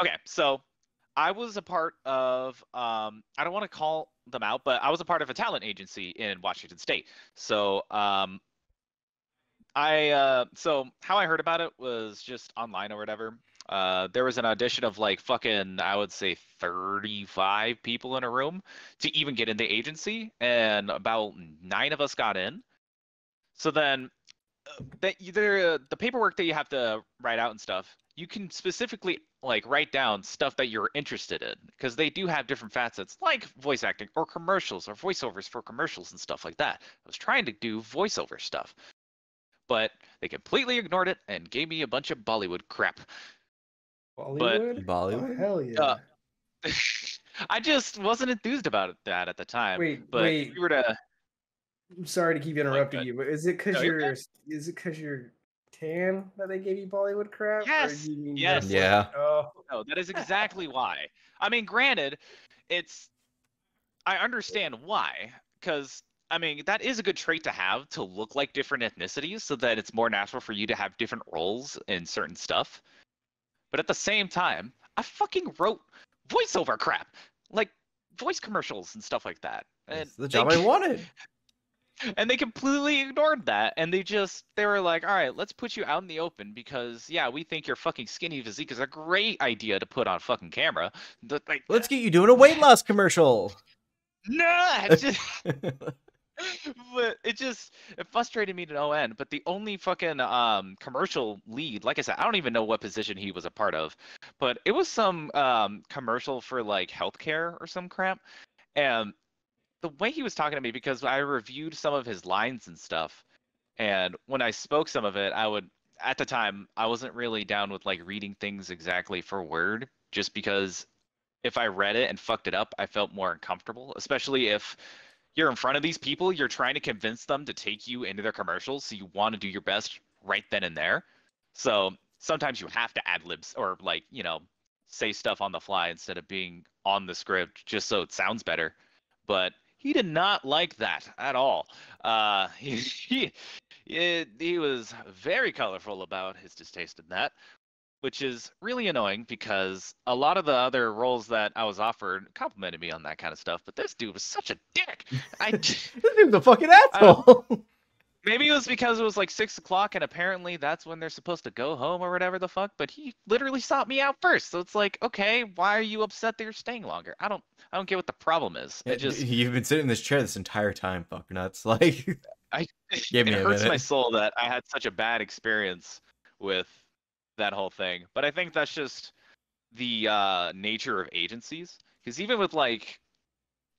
okay, so I was a part of... Um, I don't want to call them out, but I was a part of a talent agency in Washington State. So, um, I, uh, so how I heard about it was just online or whatever. Uh, there was an audition of like fucking, I would say thirty-five people in a room to even get in the agency, and about nine of us got in. So then uh, that either, uh, the paperwork that you have to write out and stuff, you can specifically like write down stuff that you're interested in, because they do have different facets like voice acting or commercials or voiceovers for commercials and stuff like that. I was trying to do voiceover stuff, but they completely ignored it and gave me a bunch of Bollywood crap. Bollywood? But, Bollywood? Oh, hell yeah. Uh, I just wasn't enthused about that at the time. Wait, but wait. If you were to... I'm sorry to keep interrupting like you, but is it because no, you're, you're is it because you're tan that they gave you Bollywood crap? Yes. Or you yes. Yeah. Oh. No, that is exactly why. I mean, granted, it's I understand why, because I mean that is a good trait to have, to look like different ethnicities, so that it's more natural for you to have different roles in certain stuff. But at the same time, I fucking wrote voiceover crap, like voice commercials and stuff like that. And That's the job they, I wanted. And they completely ignored that. And they just, they were like, all right, let's put you out in the open because, yeah, we think your fucking skinny physique is a great idea to put on fucking camera. Like, let's get you doing a weight loss commercial. No, I just... But it just it frustrated me to no end. But the only fucking um commercial lead, like I said, I don't even know what position he was a part of, but it was some um commercial for like healthcare or some crap. And the way he was talking to me, because I reviewed some of his lines and stuff, and when I spoke some of it, I would at the time I wasn't really down with like reading things exactly for word, just because if I read it and fucked it up, I felt more uncomfortable, especially if you're in front of these people, you're trying to convince them to take you into their commercials, so you want to do your best right then and there. So sometimes you have to ad-lib or like, you know, say stuff on the fly instead of being on the script just so it sounds better. But he did not like that at all. Uh, he, he, it, he was very colorful about his distaste in that, which is really annoying because a lot of the other roles that I was offered complimented me on that kind of stuff, but this dude was such a dick. I this dude's a fucking asshole. Maybe it was because it was like six o'clock and apparently that's when they're supposed to go home or whatever the fuck, but he literally sought me out first. So it's like, okay, why are you upset that you're staying longer? I don't I don't get what the problem is. It just you've been sitting in this chair this entire time, fuck nuts. Like I Give me it a hurts minute. my soul that I had such a bad experience with that whole thing. But I think that's just the uh nature of agencies, because even with like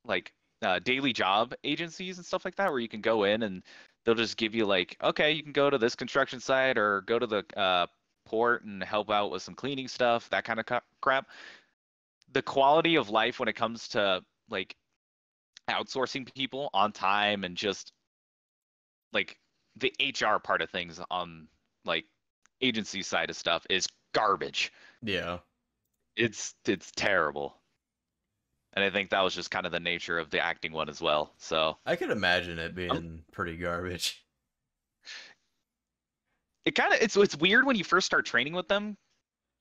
like uh daily job agencies and stuff like that, where you can go in and they'll just give you like, okay, you can go to this construction site or go to the uh port and help out with some cleaning stuff, that kind of crap. The quality of life when it comes to like outsourcing people on time and just like the H R part of things on like agency side of stuff is garbage. Yeah. It's it's terrible. And I think that was just kind of the nature of the acting one as well. So I could imagine it being um, pretty garbage. It kind of it's it's weird when you first start training with them,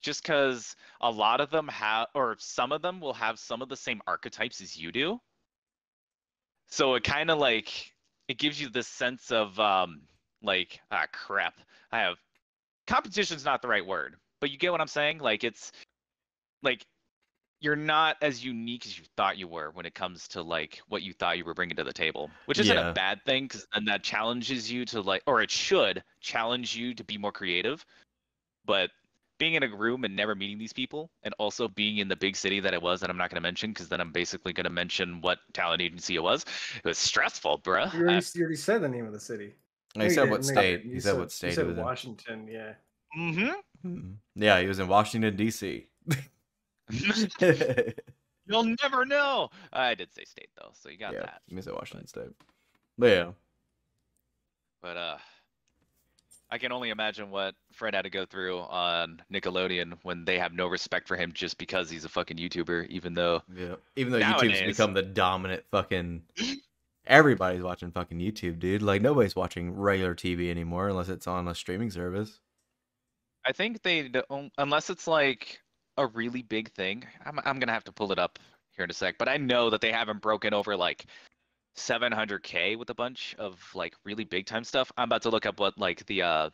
just because a lot of them have, or some of them will have some of the same archetypes as you do. So it kind of like it gives you this sense of um like ah crap. I have competition's not the right word, but you get what I'm saying. Like it's like. You're not as unique as you thought you were when it comes to like what you thought you were bringing to the table, which isn't yeah. a bad thing, because then that challenges you to like, or it should challenge you to be more creative. But being in a room and never meeting these people, and also being in the big city that it was, that I'm not going to mention, because then I'm basically going to mention what talent agency it was. It was stressful, bruh. You already, I, you already said the name of the city. No, you said what state. You said what state. You said Washington, yeah. Mm-hmm. Yeah, he was in Washington, D C You'll never know. I did say state though, so you got yeah, that. You said Washington State. But yeah. But uh, I can only imagine what Fred had to go through on Nickelodeon when they have no respect for him just because he's a fucking YouTuber, even though yeah, even though nowadays, YouTube's become the dominant fucking. Everybody's watching fucking YouTube, dude. Like nobody's watching regular T V anymore unless it's on a streaming service. I think they don't, unless it's like. A really big thing. I'm I'm gonna have to pull it up here in a sec, but I know that they haven't broken over like seven hundred K with a bunch of like really big time stuff. I'm about to look up what like the uh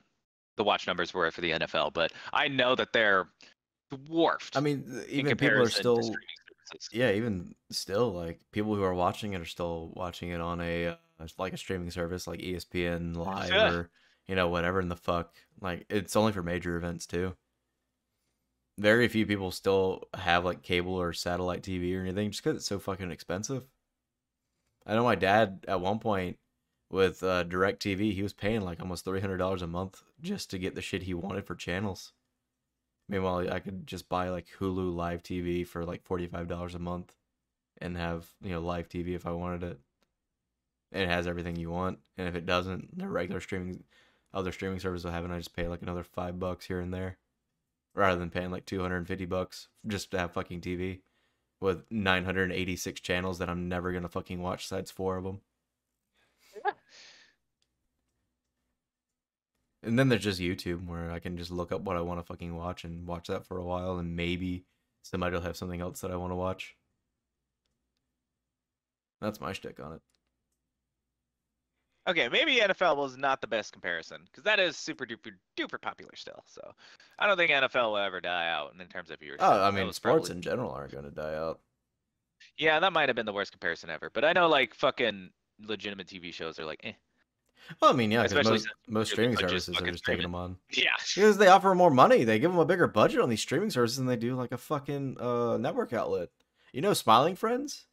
the watch numbers were for the N F L, but I know that they're dwarfed. I mean, even people are still yeah, even still like people who are watching it are still watching it on a like a streaming service like E S P N Live yeah. or you know whatever in the fuck. Like it's only for major events too. Very few people still have like cable or satellite T V or anything just because it's so fucking expensive. I know my dad at one point with uh, DirecTV, he was paying like almost three hundred dollars a month just to get the shit he wanted for channels. Meanwhile, I could just buy like Hulu Live T V for like forty-five dollars a month and have, you know, live T V if I wanted it. And it has everything you want. And if it doesn't, the regular streaming, other streaming services will have it. I just pay like another five bucks here and there. Rather than paying like two hundred fifty bucks just to have fucking T V with nine hundred eighty-six channels that I'm never going to fucking watch besides four of them. Yeah. And then there's just YouTube where I can just look up what I want to fucking watch and watch that for a while. And maybe somebody will have something else that I want to watch. That's my shtick on it. Okay, maybe N F L was not the best comparison, because that is super duper duper popular still. So I don't think N F L will ever die out in terms of viewers. Oh, I mean, sports probably... in general aren't going to die out. Yeah, that might have been the worst comparison ever. But I know, like, fucking legitimate T V shows are like, eh. Well, I mean, yeah, especially most, most streaming services are just taking them on. Yeah. Because they offer more money. They give them a bigger budget on these streaming services than they do, like, a fucking uh, network outlet. You know Smiling Friends?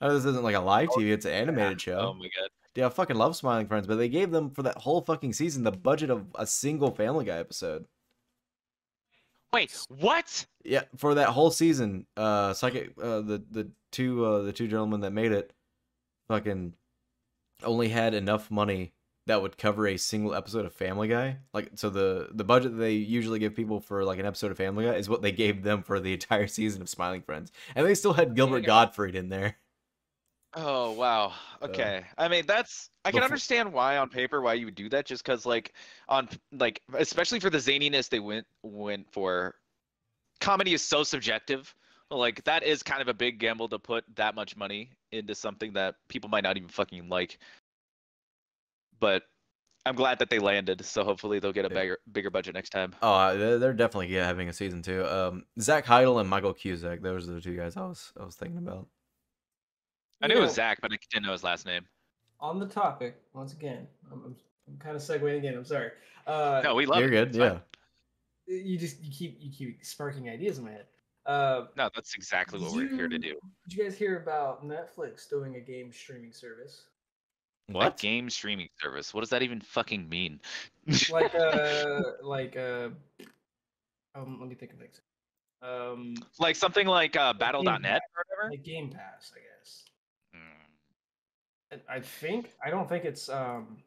I know this isn't, like, a live T V. It's an animated yeah. show. Oh, my God. Yeah, I fucking love Smiling Friends, but they gave them for that whole fucking season the budget of a single Family Guy episode. Wait, what? Yeah, for that whole season, uh, psychic, uh, the the two uh, the two gentlemen that made it, fucking, only had enough money that would cover a single episode of Family Guy. Like, so the the budget that they usually give people for like an episode of Family Guy is what they gave them for the entire season of Smiling Friends, and they still had Gilbert Gottfried in there. Oh, wow. Okay. Uh, I mean, that's... I can understand why on paper why you would do that, just because, like, on like especially for the zaniness they went went for. Comedy is so subjective. Like, that is kind of a big gamble to put that much money into something that people might not even fucking like. But I'm glad that they landed, so hopefully they'll get a bigger, bigger budget next time. Oh, they're definitely yeah, having a season two. Um, Zach Heidel and Michael Cusack, those are the two guys I was I was thinking about. I knew yeah. it was Zach, but I didn't know his last name. On the topic, once again, I'm, I'm, I'm kind of segueing again. I'm sorry. Uh, no, we love you're it. You're good. It's yeah. Fine. You just you keep you keep sparking ideas in my head. Uh, no, that's exactly what you, we're here to do. Did you guys hear about Netflix doing a game streaming service? What a game streaming service? What does that even fucking mean? Like uh, like uh, um, let me think of it. Um, like something like uh, Battle dot net or whatever. Like Game Pass, I guess. I think I don't think it's um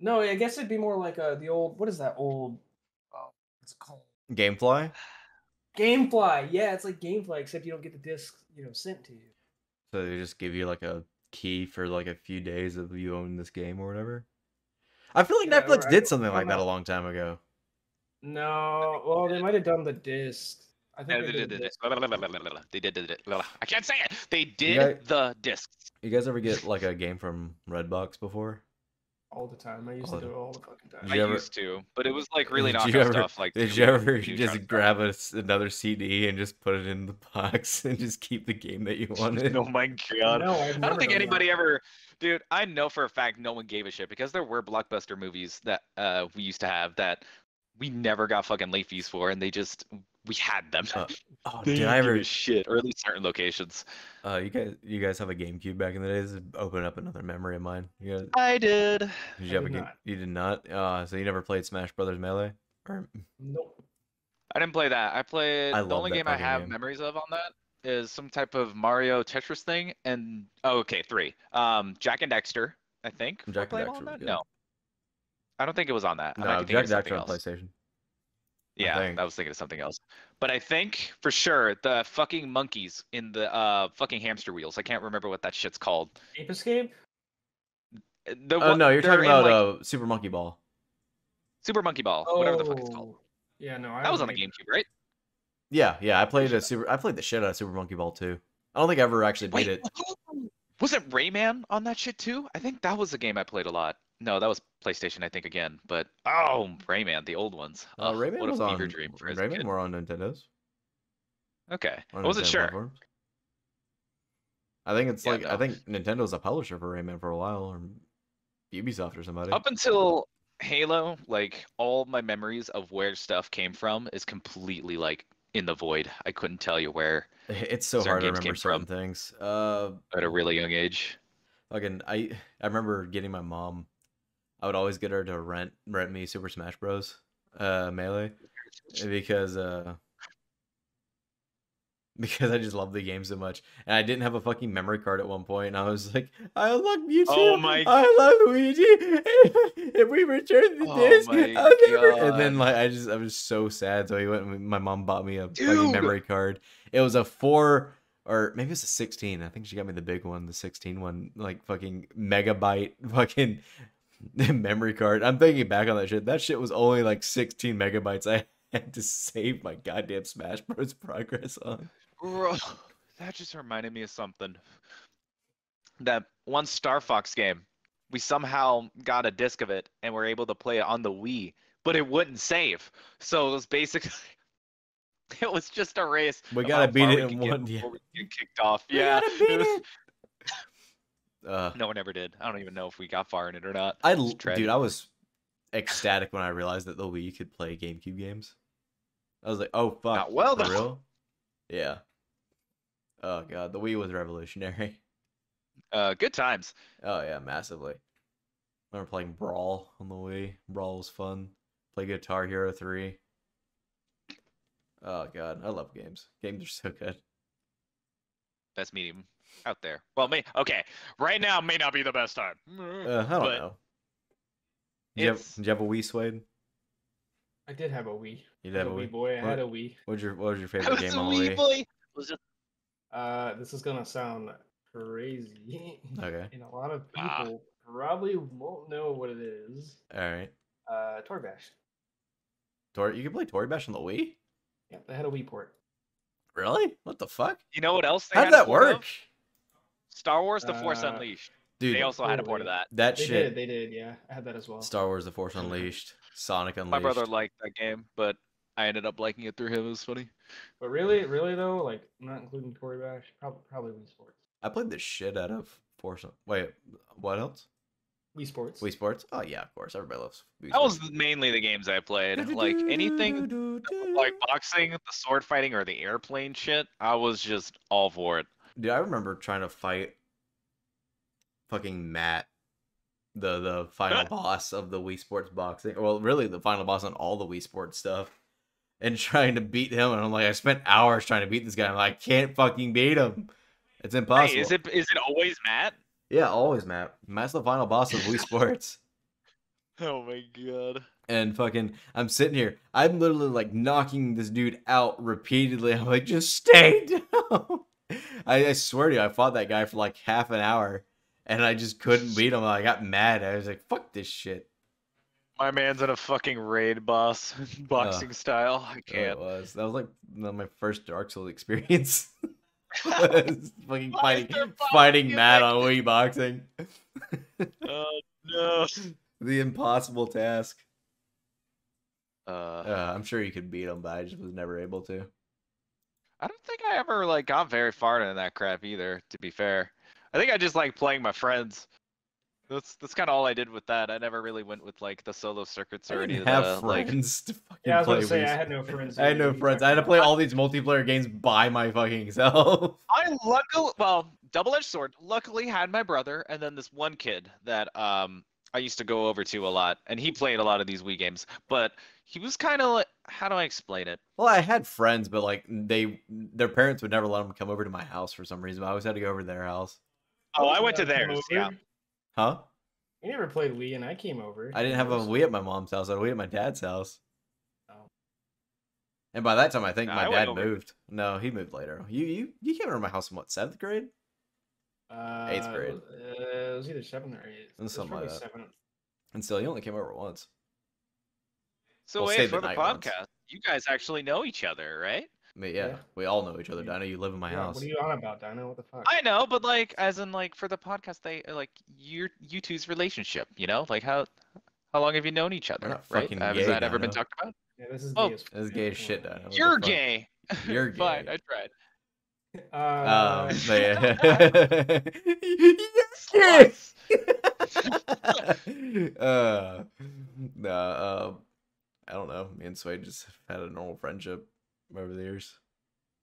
no I guess it'd be more like uh the old what is that old it's called? Gamefly? Gamefly, yeah, it's like Gamefly, except you don't get the disc, you know, sent to you. So they just give you like a key for like a few days of you own this game or whatever. I feel like yeah, Netflix did something like that a long time ago. No, well, they might have done the disc. I think they did it. They did it. I can't say it. They did the disc. You guys ever get like a game from Redbox before? All the time. I used to do it all the fucking time. I used to, but it was like really knockout stuff. Like, did you ever just grab another C D and just put it in the box and just keep the game that you wanted? Oh my god! I don't think anybody ever. Dude, I know for a fact no one gave a shit because there were blockbuster movies that uh, we used to have that we never got fucking late fees for, and they just we had them. Uh, oh, did I ever give a shit? Or at least certain locations. Uh, you guys, you guys have a GameCube back in the days. Open up another memory of mine. You guys, I did. Did you I have did a game? You did not. Uh, so you never played Smash Bros. Melee? Or... Nope. I didn't play that. I played I the only game I have game. memories of on that. Is some type of Mario Tetris thing and oh, okay, three. Um, Jack and Daxter, I think. Jack and Daxter. That? No, I don't think it was on that. No, I Jack and Daxter on PlayStation. Yeah, I, I was thinking of something else. But I think for sure the fucking monkeys in the uh fucking hamster wheels. I can't remember what that shit's called. Ape Escape. The oh one, no, you're talking about like, uh, Super Monkey Ball. Super Monkey Ball, oh. whatever the fuck it's called. Yeah, no, I that was on the GameCube, right? Yeah, yeah, I played a super. I played the shit out of Super Monkey Ball too. I don't think I ever actually beat it. Was it Rayman on that shit too? I think that was a game I played a lot. No, that was PlayStation, I think again. But oh, Rayman, the old ones. Uh, Rayman what was a fever on, dream. For Rayman were on Nintendo's. Okay, on I wasn't Nintendo sure. Platforms. I think it's yeah, like no. I think Nintendo's a publisher for Rayman for a while, or Ubisoft or somebody. Up until Halo, like all my memories of where stuff came from is completely like. In the void. I couldn't tell you where. It's so hard to remember certain from. things. Uh, at a really young age. Fucking, I I remember getting my mom. I would always get her to rent rent me Super Smash Bros. Uh, Melee, because uh, because I just loved the game so much, and I didn't have a fucking memory card at one point, and I was like, I love YouTube. Oh my! I love Luigi. If we return the oh disc, I'll never... And then like I just I was so sad. So he went. And my mom bought me a fucking memory card. It was a four or maybe it's a sixteen. I think she got me the big one, the sixteen one, like fucking megabyte fucking memory card. I'm thinking back on that shit. That shit was only like sixteen megabytes. I had to save my goddamn Smash Bros. Progress on. Bro, that just reminded me of something. That one Star Fox game. We somehow got a disc of it and were able to play it on the Wii, but it wouldn't save. So it was basically, it was just a race. We gotta beat it in one. Yeah. We get kicked off. We yeah. Gotta beat it was... it. Uh, no one ever did. I don't even know if we got far in it or not. I dude, I was ecstatic when I realized that the Wii could play GameCube games. I was like, oh fuck, not well for though. Real? Yeah. Oh god, the Wii was revolutionary. Uh, good times. Oh yeah, massively. I remember playing Brawl on the Wii. Brawl was fun. Play Guitar Hero three. Oh god, I love games. Games are so good. Best medium out there. Well, may okay. Right now may not be the best time. Uh, I don't know. Did you, have, did you have a Wii, Swade? I did have a Wii. You did have a Wii, Wii boy. I what, had a Wii. What was your What was your favorite was game on Wii? Wii boy. Was just... Uh, this is gonna sound. Crazy. Okay. And a lot of people ah. probably won't know what it is. All right. Uh, Toribash. Tor, you can play Toribash on the Wii. Yeah, they had a Wii port. Really? What the fuck? You know what else? How did that work? Of? Star Wars: The Force uh, Unleashed. Dude, they also totally. had a port of that. That they shit. Did, they did. Yeah, I had that as well. Star Wars: The Force Unleashed. Sonic Unleashed. My brother liked that game, but I ended up liking it through him. It was funny. But really, really though, like not including Toribash, probably probably Wii Sports. I played the shit out of Force. Wait, what else? Wii Sports. Wii Sports. Oh yeah, of course. Everybody loves Wii Sports. That was mainly the games I played. Like anything, like boxing, the sword fighting, or the airplane shit. I was just all for it. Dude, I remember trying to fight fucking Matt, the the final boss of the Wii Sports boxing. Well, really the final boss on all the Wii Sports stuff. And trying to beat him, and I'm like, I spent hours trying to beat this guy. I'm like, I can't fucking beat him. It's impossible. Hey, is it is it always Matt? Yeah, always Matt. Matt's the final boss of Wii Sports. Oh my god. And fucking, I'm sitting here. I'm literally like knocking this dude out repeatedly. I'm like, just stay down. I, I swear to you, I fought that guy for like half an hour, and I just couldn't beat him. I got mad. I was like, fuck this shit. My man's in a fucking raid boss, boxing uh, style. I can't. It was. That was like my first Dark Souls experience. Fucking fighting, fighting Matt like... on Wii boxing. Oh no! The impossible task. Uh, uh, I'm sure you could beat him, but I just was never able to. I don't think I ever like got very far in that crap either. To be fair, I think I just like playing my friends. That's that's kind of all I did with that. I never really went with like the solo circuits or any of that. Friends like... to fucking yeah, I was play gonna say I had no friends. I had no friends. I had to play all these multiplayer games by my fucking self. I luckily, well, double-edged sword. Luckily, had my brother and then this one kid that um I used to go over to a lot, and he played a lot of these Wii games. But he was kind of like, how do I explain it? Well, I had friends, but like they, their parents would never let them come over to my house for some reason. I always had to go over to their house. Oh, I went to theirs. Yeah. Huh? You never played Wii, and I came over. I didn't have a Wii at my mom's house. I had a Wii at my dad's house. Oh. And by that time, I think no, my I dad moved. No, he moved later. You you you came over to my house in what, seventh grade? Uh, eighth grade. Uh, it was either seventh or eighth. And something like that. Seventh. And still, you only came over once. So we'll wait for the, the podcast. Once. You guys actually know each other, right? I mean, yeah, yeah, we all know each other. Dino, you live in my yeah, house. What are you on about, Dino? What the fuck? I know, but like, as in, like, for the podcast, they like your you two's relationship. You know, like how how long have you known each other? Right? Gay, Has that Dino. ever been talked about? Yeah, this is oh, gay as, this is gay as shit, Dino. What You're gay. You're gay. Fine, I tried. Uh... Um, yeah. Yes. uh, no, uh, I don't know. Me and Sway just had a normal friendship over the years.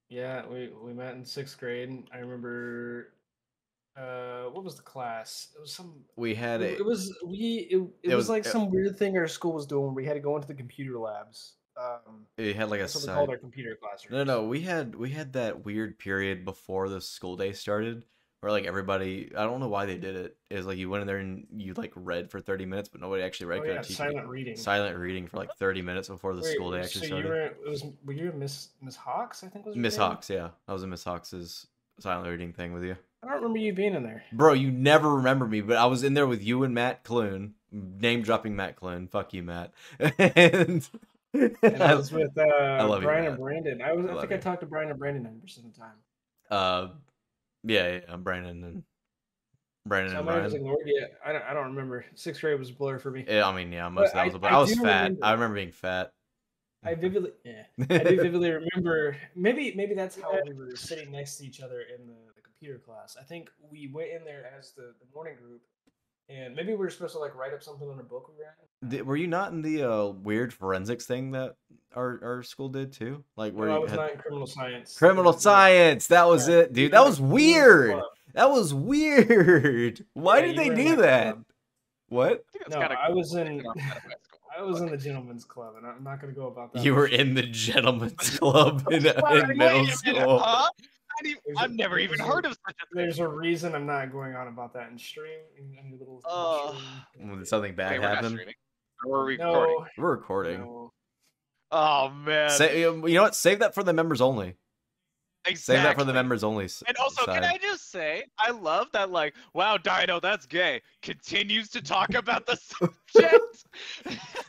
Yeah, we we met in sixth grade. And I remember, uh, what was the class? It was some. We had it. A, it was we. It, it, it was, was like it, some weird thing our school was doing. We had to go into the computer labs. Um, it had like that's a. That's what we called our computer classroom. No, no, we had we had that weird period before the school day started, where like everybody, I don't know why they did it. Is like you went in there and you like read for thirty minutes, but nobody actually read. Oh, yeah, silent reading. Silent reading for like thirty minutes before the Wait, school day actually so started. You were, it was, were you Miss Miss Hawks? I think was Miss Hawks. Yeah, I was in Miss Hawks's silent reading thing with you. I don't remember you being in there, bro. You never remember me, but I was in there with you and Matt Clune. Name dropping Matt Clune. Fuck you, Matt. and and I was with uh, I Brian you, and Brandon. I was. I, I think you. I talked to Brian and Brandon numbers at the time. Uh. Yeah, yeah, Brandon and Brandon so and Ryan. Like, Lord, yeah, I don't, I don't remember. Sixth grade was a blur for me. Yeah, I mean, yeah, most but of that was a blur. I, I, I was fat. Remember. I remember being fat. I vividly, yeah, I do vividly remember. Maybe, maybe that's how we were sitting next to each other in the, the computer class. I think we went in there as the, the morning group, and maybe we were supposed to like write up something on a book we read. Did, were you not in the uh, weird forensics thing that our our school did too? Like where no, you I was had... not in criminal science. Criminal science. That was yeah. it, dude. That was weird. That was weird. Why yeah, did they do that? Club. What? No, I was in. I was in the gentleman's club, and I'm not going to go about that. You much. were in the gentleman's club in, in middle school. Huh? I've never even heard of such a thing. There's a reason I'm not going on about that in stream. In, in little uh, stream. Did something bad happen? We're recording. No, we're recording. No. Oh man! Sa you know what? Save that for the members only. Exactly. Save that for the members only. And also, side. can I just say, I love that. Like, wow, Dino, that's gay. Continues to talk about the subject.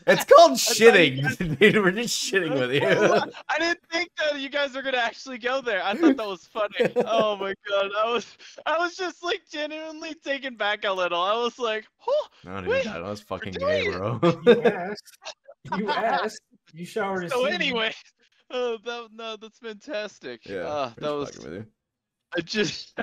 It's called shitting. Dude, we're just shitting with you. I didn't think that you guys were gonna actually go there. I thought that was funny. Oh my god, I was, I was just like genuinely taken back a little. I was like, oh, no, dude, wait, that was fucking gay, bro. You asked. You asked. You showered. So anyway. Oh, that, no, that's fantastic. Yeah, uh, that was. With you. I just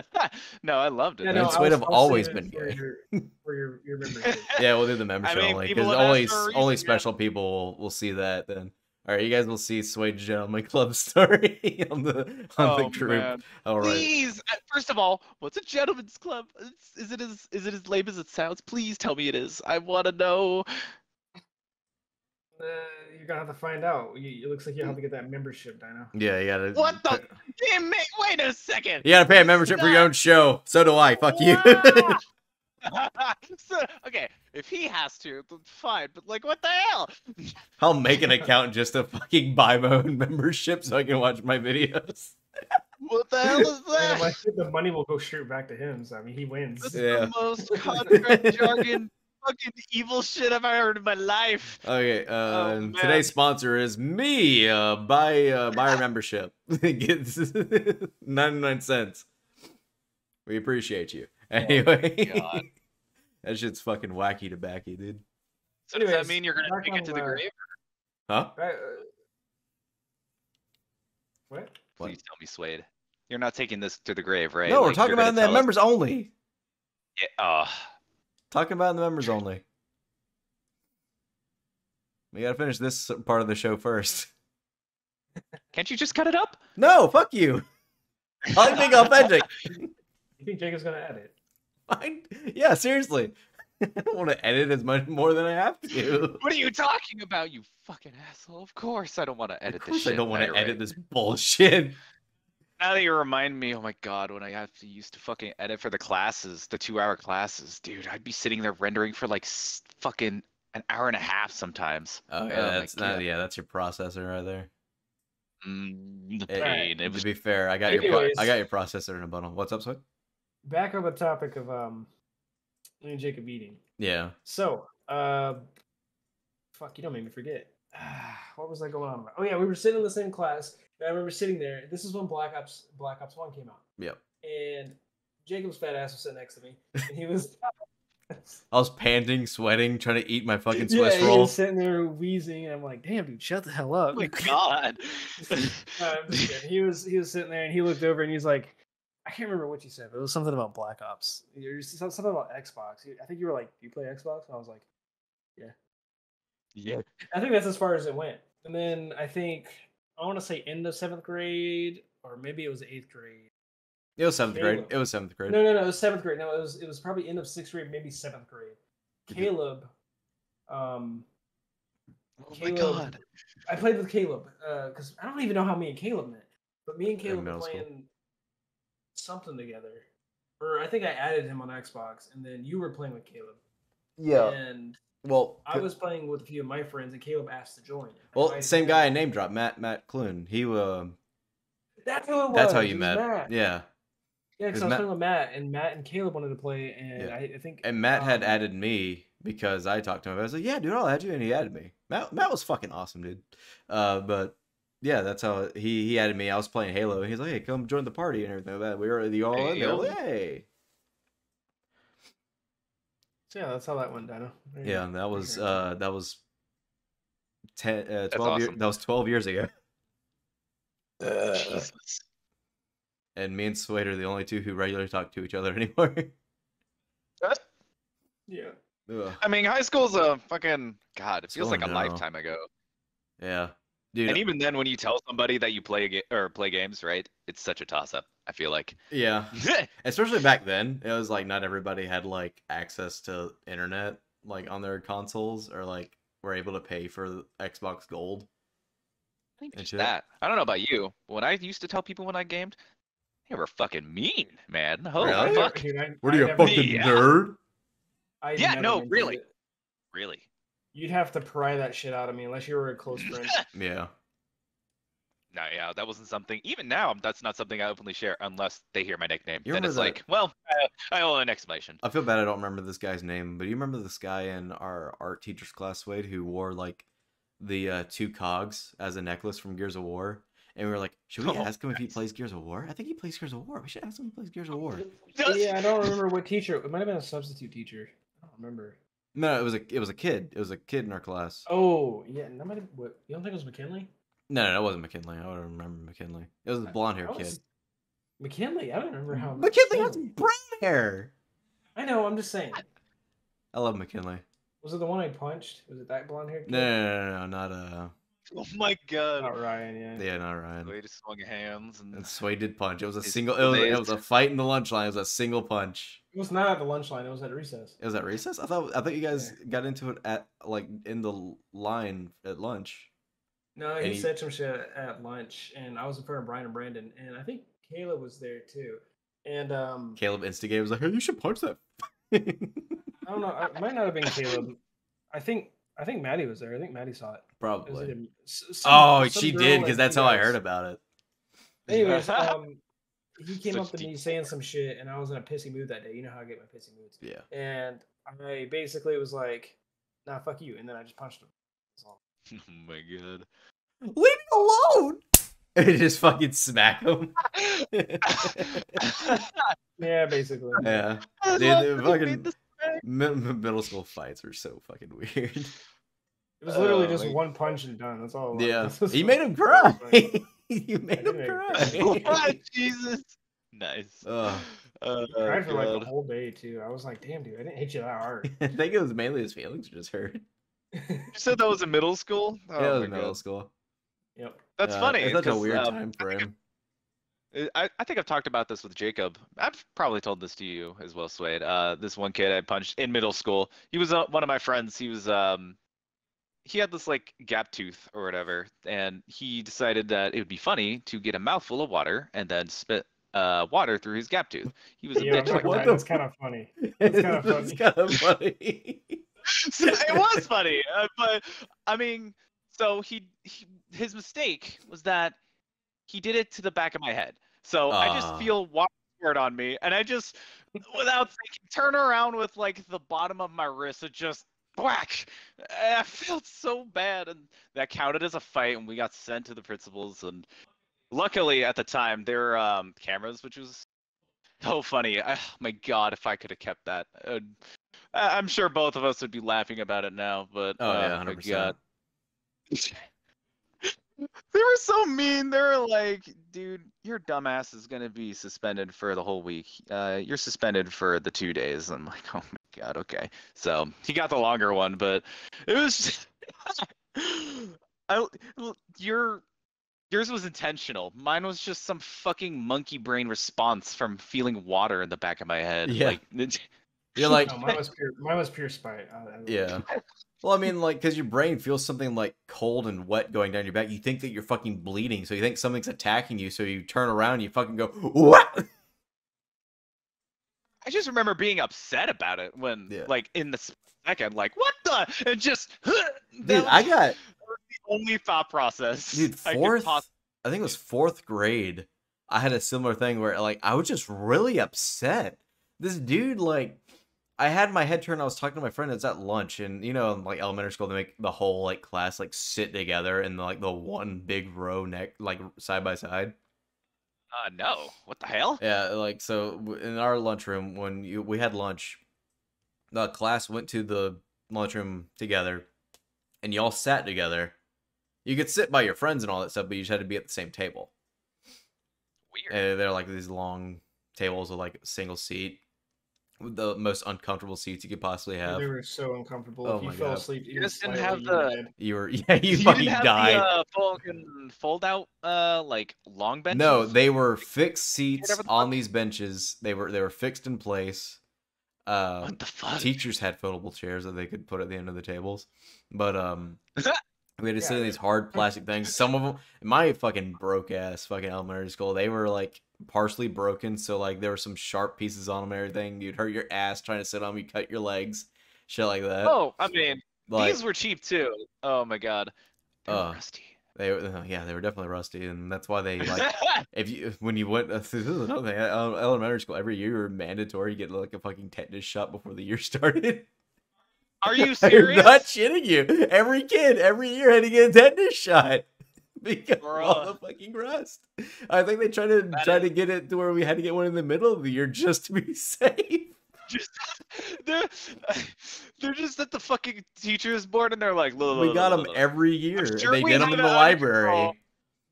no, I loved it. Yeah, no, Sway have always been gay. For your, for your, your membership. Yeah, we'll do the membership I mean, only because only reason, only special yeah. people will, will see that. Then all right, you guys will see Sway Gentleman Club story on the on oh, the group. Man. All right. Please, first of all, what's a gentleman's club? Is it as is it as lame as it sounds? Please tell me it is. I want to know. Uh, you're gonna have to find out. You, it looks like you have to get that membership, Dino. Yeah, you gotta. What the? Damn, wait a second. You gotta pay a membership for your own show. So do I. Fuck you. So, okay, if he has to, then fine. But like, what the hell? I'll make an account just to fucking buy my own membership so I can watch my videos. What the hell is that? Anyway, the money will go straight back to him. So I mean, he wins. That's yeah. the most contract jargon, fucking evil shit I've ever heard in my life. Okay, uh, oh, today's sponsor is me. Uh, buy uh, buy our membership. Gets ninety-nine cents. We appreciate you. Anyway, oh, God. That shit's fucking wacky tobacco, dude. So does Anyways, that mean you're gonna take it to the uh, grave? Huh? Uh, what? Please tell me, Suede, you're not taking this to the grave, right? No, like, we're talking about in the members us... only. Yeah. Uh... Talking about in the members only. We gotta finish this part of the show first. Can't you just cut it up? No, fuck you. I think authentic. You think Jacob's gonna edit? I, yeah, seriously. I don't want to edit as much more than I have to. What are you talking about, you fucking asshole? Of course I don't want to edit this shit. I don't want to edit this bullshit. Now that you remind me, oh my god, when I have to used to fucking edit for the classes, the two-hour classes, dude, I'd be sitting there rendering for like fucking an hour and a half sometimes. Oh yeah, oh, that's not, yeah, that's your processor right there. Mm, the pain. Right. It, to be fair, I got your I got your processor in a bundle. What's up, Sway? Back on the topic of um. and Jacob eating. Yeah. So, uh, fuck, you don't make me forget. What was I going on about? Oh yeah, we were sitting in the same class. And I remember sitting there. This is when Black Ops Black Ops One came out. Yep. And Jacob's fat ass was sitting next to me, and he was. I was panting, sweating, trying to eat my fucking Swiss yeah, roll. Yeah, he was sitting there wheezing, and I'm like, "Damn, dude, shut the hell up!" Oh my god. uh, he was he was sitting there, and he looked over, and he's like. I can't remember what you said, but it was something about Black Ops. You're something about Xbox. I think you were like, "Do you play Xbox?" And I was like, "Yeah, yeah." I think that's as far as it went. And then I think I want to say end of seventh grade, or maybe it was eighth grade. It was seventh Caleb. grade. It was seventh grade. No, no, no. It was seventh grade. No, it was it was probably end of sixth grade, maybe seventh grade. Caleb, um, oh Caleb, my god, I played with Caleb because uh, I don't even know how me and Caleb met, but me and Caleb were playing. School. Something together, or I think I added him on Xbox, and then you were playing with Caleb. Yeah, and well, I was playing with a few of my friends, and Caleb asked to join. Well, same guy I name dropped, Matt Matt Clune. He uh, that's who it was. That's how you met. Matt. Yeah, yeah, because I was Matt... playing with Matt, and Matt and Caleb wanted to play, and yeah. I, I think and Matt um, had added me because I talked to him. I was like, "Yeah, dude, I'll add you," and he added me. Matt Matt was fucking awesome, dude. Uh, but. Yeah, that's how he he added me. I was playing Halo, and he's like, "Hey, come join the party," and everything like that. We were the all in there. Hey. So yeah, that's how that went, Dino. Yeah, and that was uh that was ten uh, twelve years. Awesome. That was twelve years ago. Uh, Jesus. And me and Swade are the only two who regularly talk to each other anymore. What? Yeah. Ugh. I mean, high school's a fucking god. It feels like a lifetime ago. Yeah. Dude. And even then, when you tell somebody that you play a game or play games, right? It's such a toss-up. I feel like. Yeah. Especially back then, it was like not everybody had like access to internet, like on their consoles, or like were able to pay for Xbox Gold. I think it's that. I don't know about you, but when I used to tell people when I gamed, they were fucking mean, man. Holy really? fuck! Dude, I, what are you, a fucking yeah. nerd? I yeah. No, really, it. really. You'd have to pry that shit out of me unless you were a close friend. Yeah. No, yeah, that wasn't something. Even now, that's not something I openly share unless they hear my nickname. You then it's that? like, well, uh, I owe an explanation. I feel bad I don't remember this guy's name, but you remember this guy in our art teacher's class, Wade, who wore like the uh, two cogs as a necklace from Gears of War? And we were like, should we oh, ask him if he plays Gears of War? I think he plays Gears of War. We should ask him if he plays Gears of War. Yeah, I don't remember what teacher. It might have been a substitute teacher. I don't remember. No, it was a it was a kid. It was a kid in our class. Oh yeah, nobody. What, you don't think it was McKinley? No, no, it wasn't McKinley. I don't remember McKinley. It was a blonde hair kid. McKinley, I don't remember how. McKinley has brown hair. I know. I'm just saying. I love McKinley. Was it the one I punched? Was it that blonde hair kid? No, no, no, no, not uh. Oh my god. Not Ryan. Yeah. Yeah, not Ryan. Sway just swung hands and. And Sway did punch. It was a single. It was, it was a fight in the lunch line. It was a single punch. It was not at the lunch line. It was at recess. It was at recess. I thought I thought you guys yeah. got into it at like in the line at lunch. No, he, he said some shit at lunch, and I was in front of Brian and Brandon, and I think Caleb was there too. And um, Caleb instigated was like, "Hey, you should punch that I don't know. It might not have been Caleb. I think I think Maddie was there. I think Maddie saw it. Probably. It some, oh, some she did, because that's how I heard about it. Anyways, um, he came Such up to me saying some shit, and I was in a pissy mood that day. You know how I get my pissy moods. Yeah. And I basically was like, nah, fuck you. And then I just punched him. That's all. Oh my god. Leave me alone! And just fucking smack him. Yeah, basically. Yeah. Dude, the fucking mid middle school fights were so fucking weird. It was literally uh, just like, one punch and done. That's all. Yeah. He made him cry. You made him cry. Oh, Jesus. Nice. Uh, uh, I cried for like the whole day, too. I was like, damn, dude, I didn't hit you that hard. I think it was mainly his feelings just hurt. You said that was in middle school? Oh, yeah, it was in middle God. school. Yep. That's uh, funny. That's a weird um, time frame. I, I think I've talked about this with Jacob. I've probably told this to you as well, Suede. Uh, this one kid I punched in middle school. He was uh, one of my friends. He was um, he had this like gap tooth or whatever, and he decided that it would be funny to get a mouthful of water and then spit uh water through his gap tooth. He was a yeah, bitch like that. That's kind of funny. That's kind of funny. Kind of funny. So it was funny, uh, but I mean, so he, he his mistake was that he did it to the back of my head. So uh. I just feel water squirt on me, and I just, without thinking, turn around with like the bottom of my wrist. It just whack. And I felt so bad, and that counted as a fight, and we got sent to the principals. And luckily, at the time, there were um, cameras, which was so funny. Oh my god, if I could have kept that, uh, I'm sure both of us would be laughing about it now. But oh uh, yeah, one hundred percent. They were so mean. They were like, dude, your dumbass is going to be suspended for the whole week. Uh, you're suspended for the two days. I'm like, oh, my God, okay. So he got the longer one, but it was just... I, your, yours was intentional. Mine was just some fucking monkey brain response from feeling water in the back of my head. Yeah. Like, you're like... No, mine was pure, mine was pure spite. I, I, yeah. Well, I mean, like, because your brain feels something, like, cold and wet going down your back. You think that you're fucking bleeding, so you think something's attacking you, so you turn around and you fucking go, what? I just remember being upset about it when, yeah. like, in the second, like, what the? And just, dude, I got... the only thought process. Dude, fourth, I, I think it was fourth grade, I had a similar thing where, like, I was just really upset. This dude, like... I had my head turned. I was talking to my friend. It's at lunch, and you know, in, like elementary school, they make the whole like class like sit together in the, like the one big row neck like side by side. Uh, no, what the hell? Yeah, like so in our lunchroom when you, we had lunch, the class went to the lunchroom together, and you all sat together. You could sit by your friends and all that stuff, but you just had to be at the same table. Weird. And they're like these long tables with like a single seat. The most uncomfortable seats you could possibly have. They were so uncomfortable. Oh if you fell God. asleep, you, you just didn't have the. You were yeah. You, you fucking died. The, uh, fucking fold out uh like long benches. No, they were fixed seats the on fuck? these benches. They were they were fixed in place. Uh, what the fuck? Teachers had foldable chairs that they could put at the end of the tables, but um, we had to sit yeah. in these hard plastic things. Some of them, my fucking broke ass fucking elementary school, they were like. Partially broken, so like there were some sharp pieces on them and everything. You'd hurt your ass trying to sit on them, you cut your legs, shit like that. Oh, I mean, like, these were cheap too. Oh my god, they were uh, rusty. They were, yeah, they were definitely rusty, and that's why they like if you when you went this is another thing, elementary school every year you were mandatory you get like a fucking tetanus shot before the year started. Are you serious? I'm not shitting you. Every kid every year had to get a tetanus shot. Because of all the fucking rust. I think they tried to that try is... to get it to where we had to get one in the middle of the year just to be safe. Just they're they're just at the fucking teachers board and they're like, look, we got them every year. They get them in the library.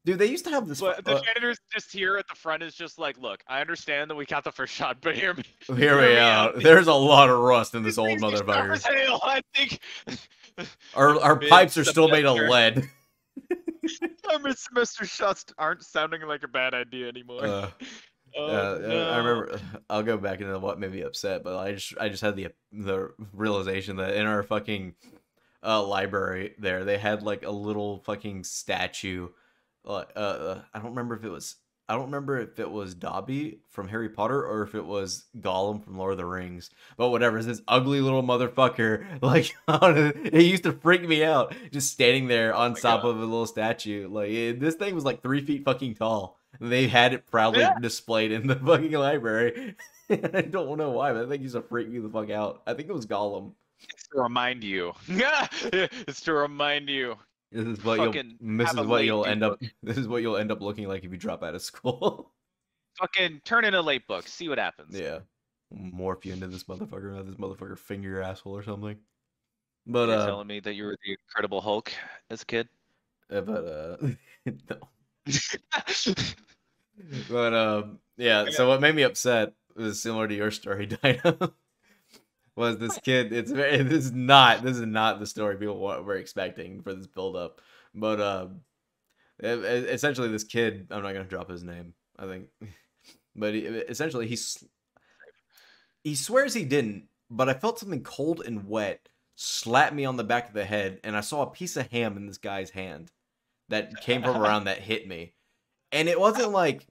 Dude, they used to have this. But the janitor's just here at the front is just like, look, I understand that we got the first shot, but hear me. Hear me out. There's a lot of rust in this old motherfucker. I think our our pipes are still made of lead. Our mid-semester shots aren't sounding like a bad idea anymore. Uh, oh, uh, no. I remember. I'll go back into what made me upset, but I just, I just had the the realization that in our fucking uh, library there, they had like a little fucking statue. Uh, uh, I don't remember if it was. I don't remember if it was Dobby from Harry Potter or if it was Gollum from Lord of the Rings. But whatever, it's this ugly little motherfucker. Like, it used to freak me out just standing there on oh top God. of a little statue. Like, it, this thing was like three feet fucking tall. They had it proudly yeah. displayed in the fucking library. I don't know why, but I think he used to freak me the fuck out. I think it was Gollum. It's to remind you. Yeah, it's to remind you. This is what fucking you'll. This is what you'll end book. up. This is what you'll end up looking like if you drop out of school. Fucking turn in a late book. See what happens. Yeah, morph you into this motherfucker. Have this motherfucker finger your asshole or something. But You're uh, telling me that you were the Incredible Hulk as a kid. Yeah, but uh, no. But um, yeah. So what made me upset was similar to your story, Dino. Was this kid? It's very. This is not. This is not the story people were expecting for this build-up. But uh, essentially, this kid. I'm not gonna drop his name. I think. But he, essentially, he he swears he didn't. But I felt something cold and wet slap me on the back of the head, and I saw a piece of ham in this guy's hand that came from around that hit me, and it wasn't like,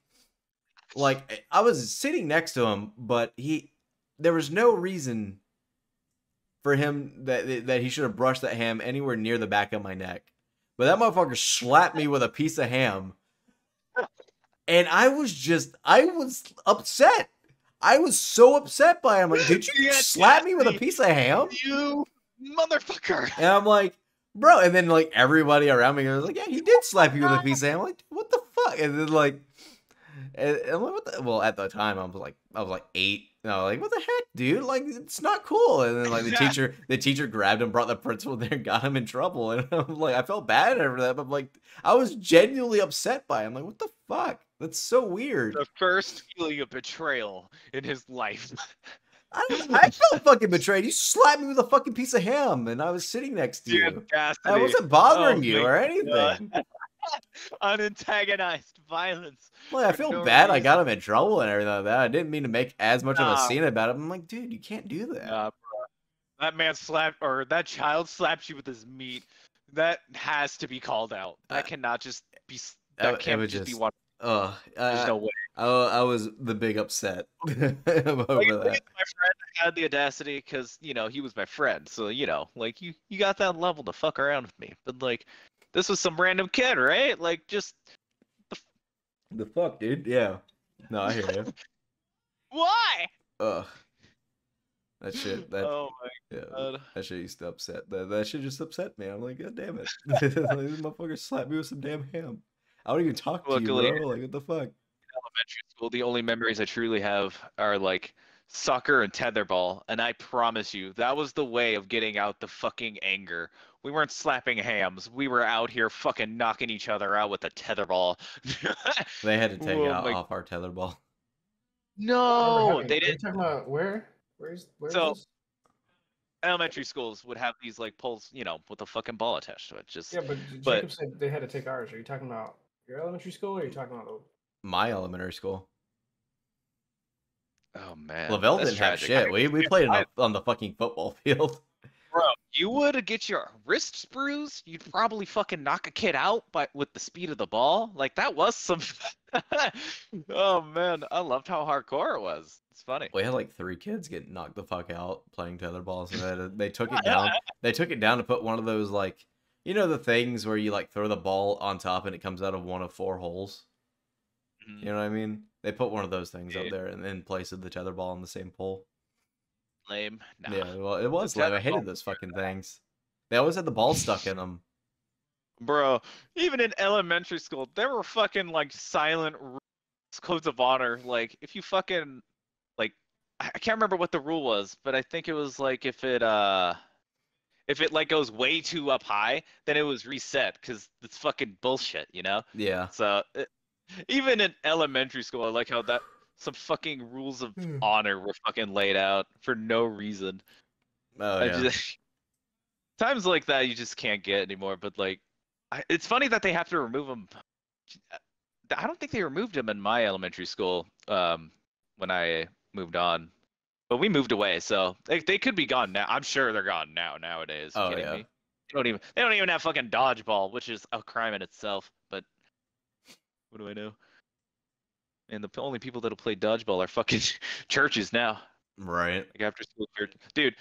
like I was sitting next to him, but he. There was no reason. For him, that that he should have brushed that ham anywhere near the back of my neck. But that motherfucker slapped me with a piece of ham. And I was just, I was upset. I was so upset by him. Like, did you yeah, slap yeah, me with a piece of ham? You motherfucker. And I'm like, bro. And then, like, everybody around me was like, yeah, he did slap you with a piece of ham. I'm like, what the fuck? And then, like, and I'm like, what the? Well, at the time, I was like, I was like eight. And I was like, what the heck, dude? Like, it's not cool. And then, like, the yeah. teacher, the teacher grabbed him, brought the principal there, and got him in trouble. And I'm like, I felt bad over that, but I'm like, I was genuinely upset by him. Like, what the fuck? That's so weird. The first feeling of betrayal in his life. I, I felt fucking betrayed. You slapped me with a fucking piece of ham, and I was sitting next to you. I wasn't bothering oh, you or anything. Unantagonized violence. Like, I feel no bad reason. I got him in trouble and everything like that. I didn't mean to make as much nah. of a scene about it. I'm like, dude, you can't do that. Nah, that man slapped, or that child slapped you with his meat. That has to be called out. That uh, cannot just be. That I, can't just, just be one. Uh, There's uh, no way. I, I was the big upset. Over like, that. My friend had the audacity because, you know, he was my friend. So, you know, like, you, you got that level to fuck around with me. But, like, this was some random kid, right? Like, just the, f the fuck, dude. Yeah. No, I hear you. Why? Ugh. That shit. That, oh my yeah, god. That shit used to upset. That that shit just upset me. I'm like, god damn it. This motherfucker slapped me with some damn ham. I don't even talk to Luckily, you, bro. Like, what the fuck? In elementary school, the only memories I truly have are like soccer and tetherball, and I promise you, that was the way of getting out the fucking anger. We weren't slapping hams. We were out here fucking knocking each other out with a tetherball. They had to take Whoa, out my... off our tetherball. No, having... they didn't. Talking about where? Where's where? So is... elementary schools would have these like poles, you know, with a fucking ball attached to it. Just yeah, but, but... Jacob said they had to take ours. Are you talking about your elementary school, or are you talking about my elementary school? Oh man, Lavelle didn't have shit. We we played I... on the fucking football field. Bro, you would get your wrists bruised. You'd probably fucking knock a kid out, but with the speed of the ball, like that was some. Oh man, I loved how hardcore it was. It's funny. We had like three kids get knocked the fuck out playing tetherball, so that they took it down. They took it down to put one of those, like, you know, the things where you like throw the ball on top and it comes out of one of four holes. Mm-hmm. You know what I mean? They put one of those things yeah. up there and in place of the tetherball on the same pole. Lame. Nah. Yeah, well, it was lame. I hated those fucking things. They always had the ball stuck in them. Bro, even in elementary school, there were fucking, like, silent codes of honor. Like, if you fucking, like, I can't remember what the rule was, but I think it was, like, if it, uh, if it, like, goes way too up high, then it was reset, because it's fucking bullshit, you know? Yeah. So, it, even in elementary school, I like how that... Some fucking rules of hmm. honor were fucking laid out for no reason. Oh, yeah. Just, times like that you just can't get anymore. But like, I, it's funny that they have to remove them. I don't think they removed them in my elementary school um, when I moved on. But we moved away, so they they could be gone now. I'm sure they're gone now nowadays. Oh, kidding yeah. me? They don't even they don't even have fucking dodgeball, which is a crime in itself. But what do I know? and the only people that'll play dodgeball are fucking churches now. Right. Like after school church. Dude,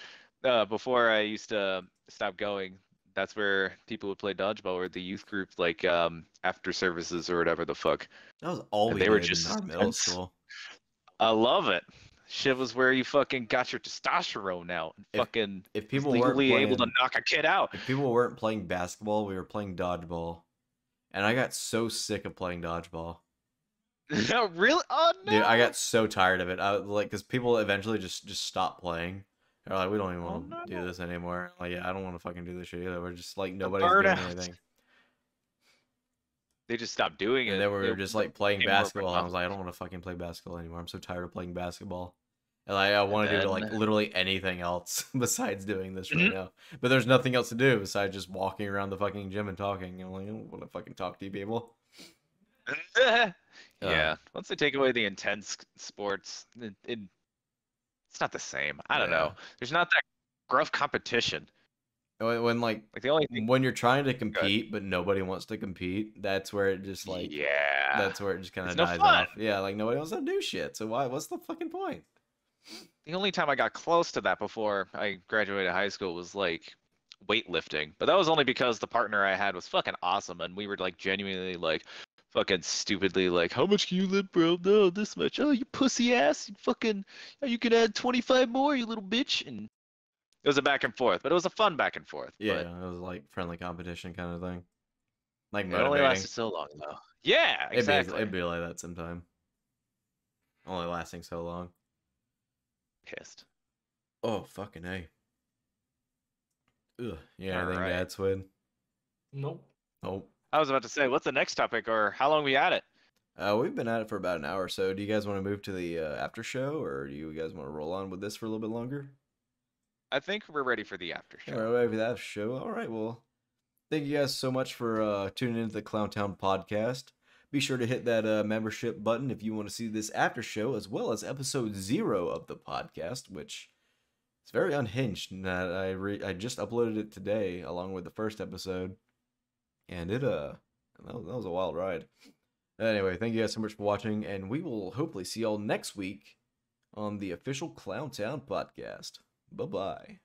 uh, before I used to stop going, that's where people would play dodgeball, or the youth group, like um, after services or whatever the fuck. That was all we they were just in our middle school. I love it. Shit was where you fucking got your testosterone out and fucking if, if people legally weren't playing, able to knock a kid out. If people weren't playing basketball, we were playing dodgeball. And I got so sick of playing dodgeball. No, really? Oh, no. Dude, I got so tired of it. I like, because people eventually just, just stopped playing. They're like, we don't even want to oh, no. do this anymore. Like, yeah, I don't want to fucking do this shit either. We're just like, nobody's doing out. anything. They just stopped doing and it. And then we were They're, just like playing basketball. I was like, I don't want to fucking play basketball anymore. I'm so tired of playing basketball. And like, I want to then... do like literally anything else besides doing this right mm-hmm. now. But there's nothing else to do besides just walking around the fucking gym and talking. I'm like, I don't want to fucking talk to you people. yeah. Uh, Once they take away the intense sports, it, it, it's not the same. I don't yeah. know. There's not that gruff competition. When like, like the only thing when you're trying to compete but nobody wants to compete, that's where it just like yeah, that's where it just kind of dies no off. Yeah, like nobody wants to do shit. So why? What's the fucking point? The only time I got close to that before I graduated high school was like weightlifting, but that was only because the partner I had was fucking awesome, and we were like genuinely like fucking stupidly like, how much can you lift, bro? No, this much. Oh, you pussy ass. You fucking. Oh, you can add twenty-five more, you little bitch. And it was a back and forth, but it was a fun back and forth. Yeah, but... it was like friendly competition kind of thing. Like motivating. It only lasted so long, though. Yeah, exactly. It'd be, it'd be like that sometime. Only lasting so long. Pissed. Oh, fucking A. Ugh. Yeah, anything right. bad, Swid? Nope. Nope. I was about to say, what's the next topic, or how long are we at it? Uh, we've been at it for about an hour, so do you guys want to move to the uh, after show, or do you guys want to roll on with this for a little bit longer? I think we're ready for the after show. Yeah, we're ready for the after show. All right, well, thank you guys so much for uh, tuning into the Clown Town Podcast. Be sure to hit that uh, membership button if you want to see this after show, as well as episode zero of the podcast, which is very unhinged. And that I re- I just uploaded it today, along with the first episode, and it uh that was, that was a wild ride. Anyway, thank you guys so much for watching, and we will hopefully see y'all next week on the official Clown Town Podcast. Bye-bye.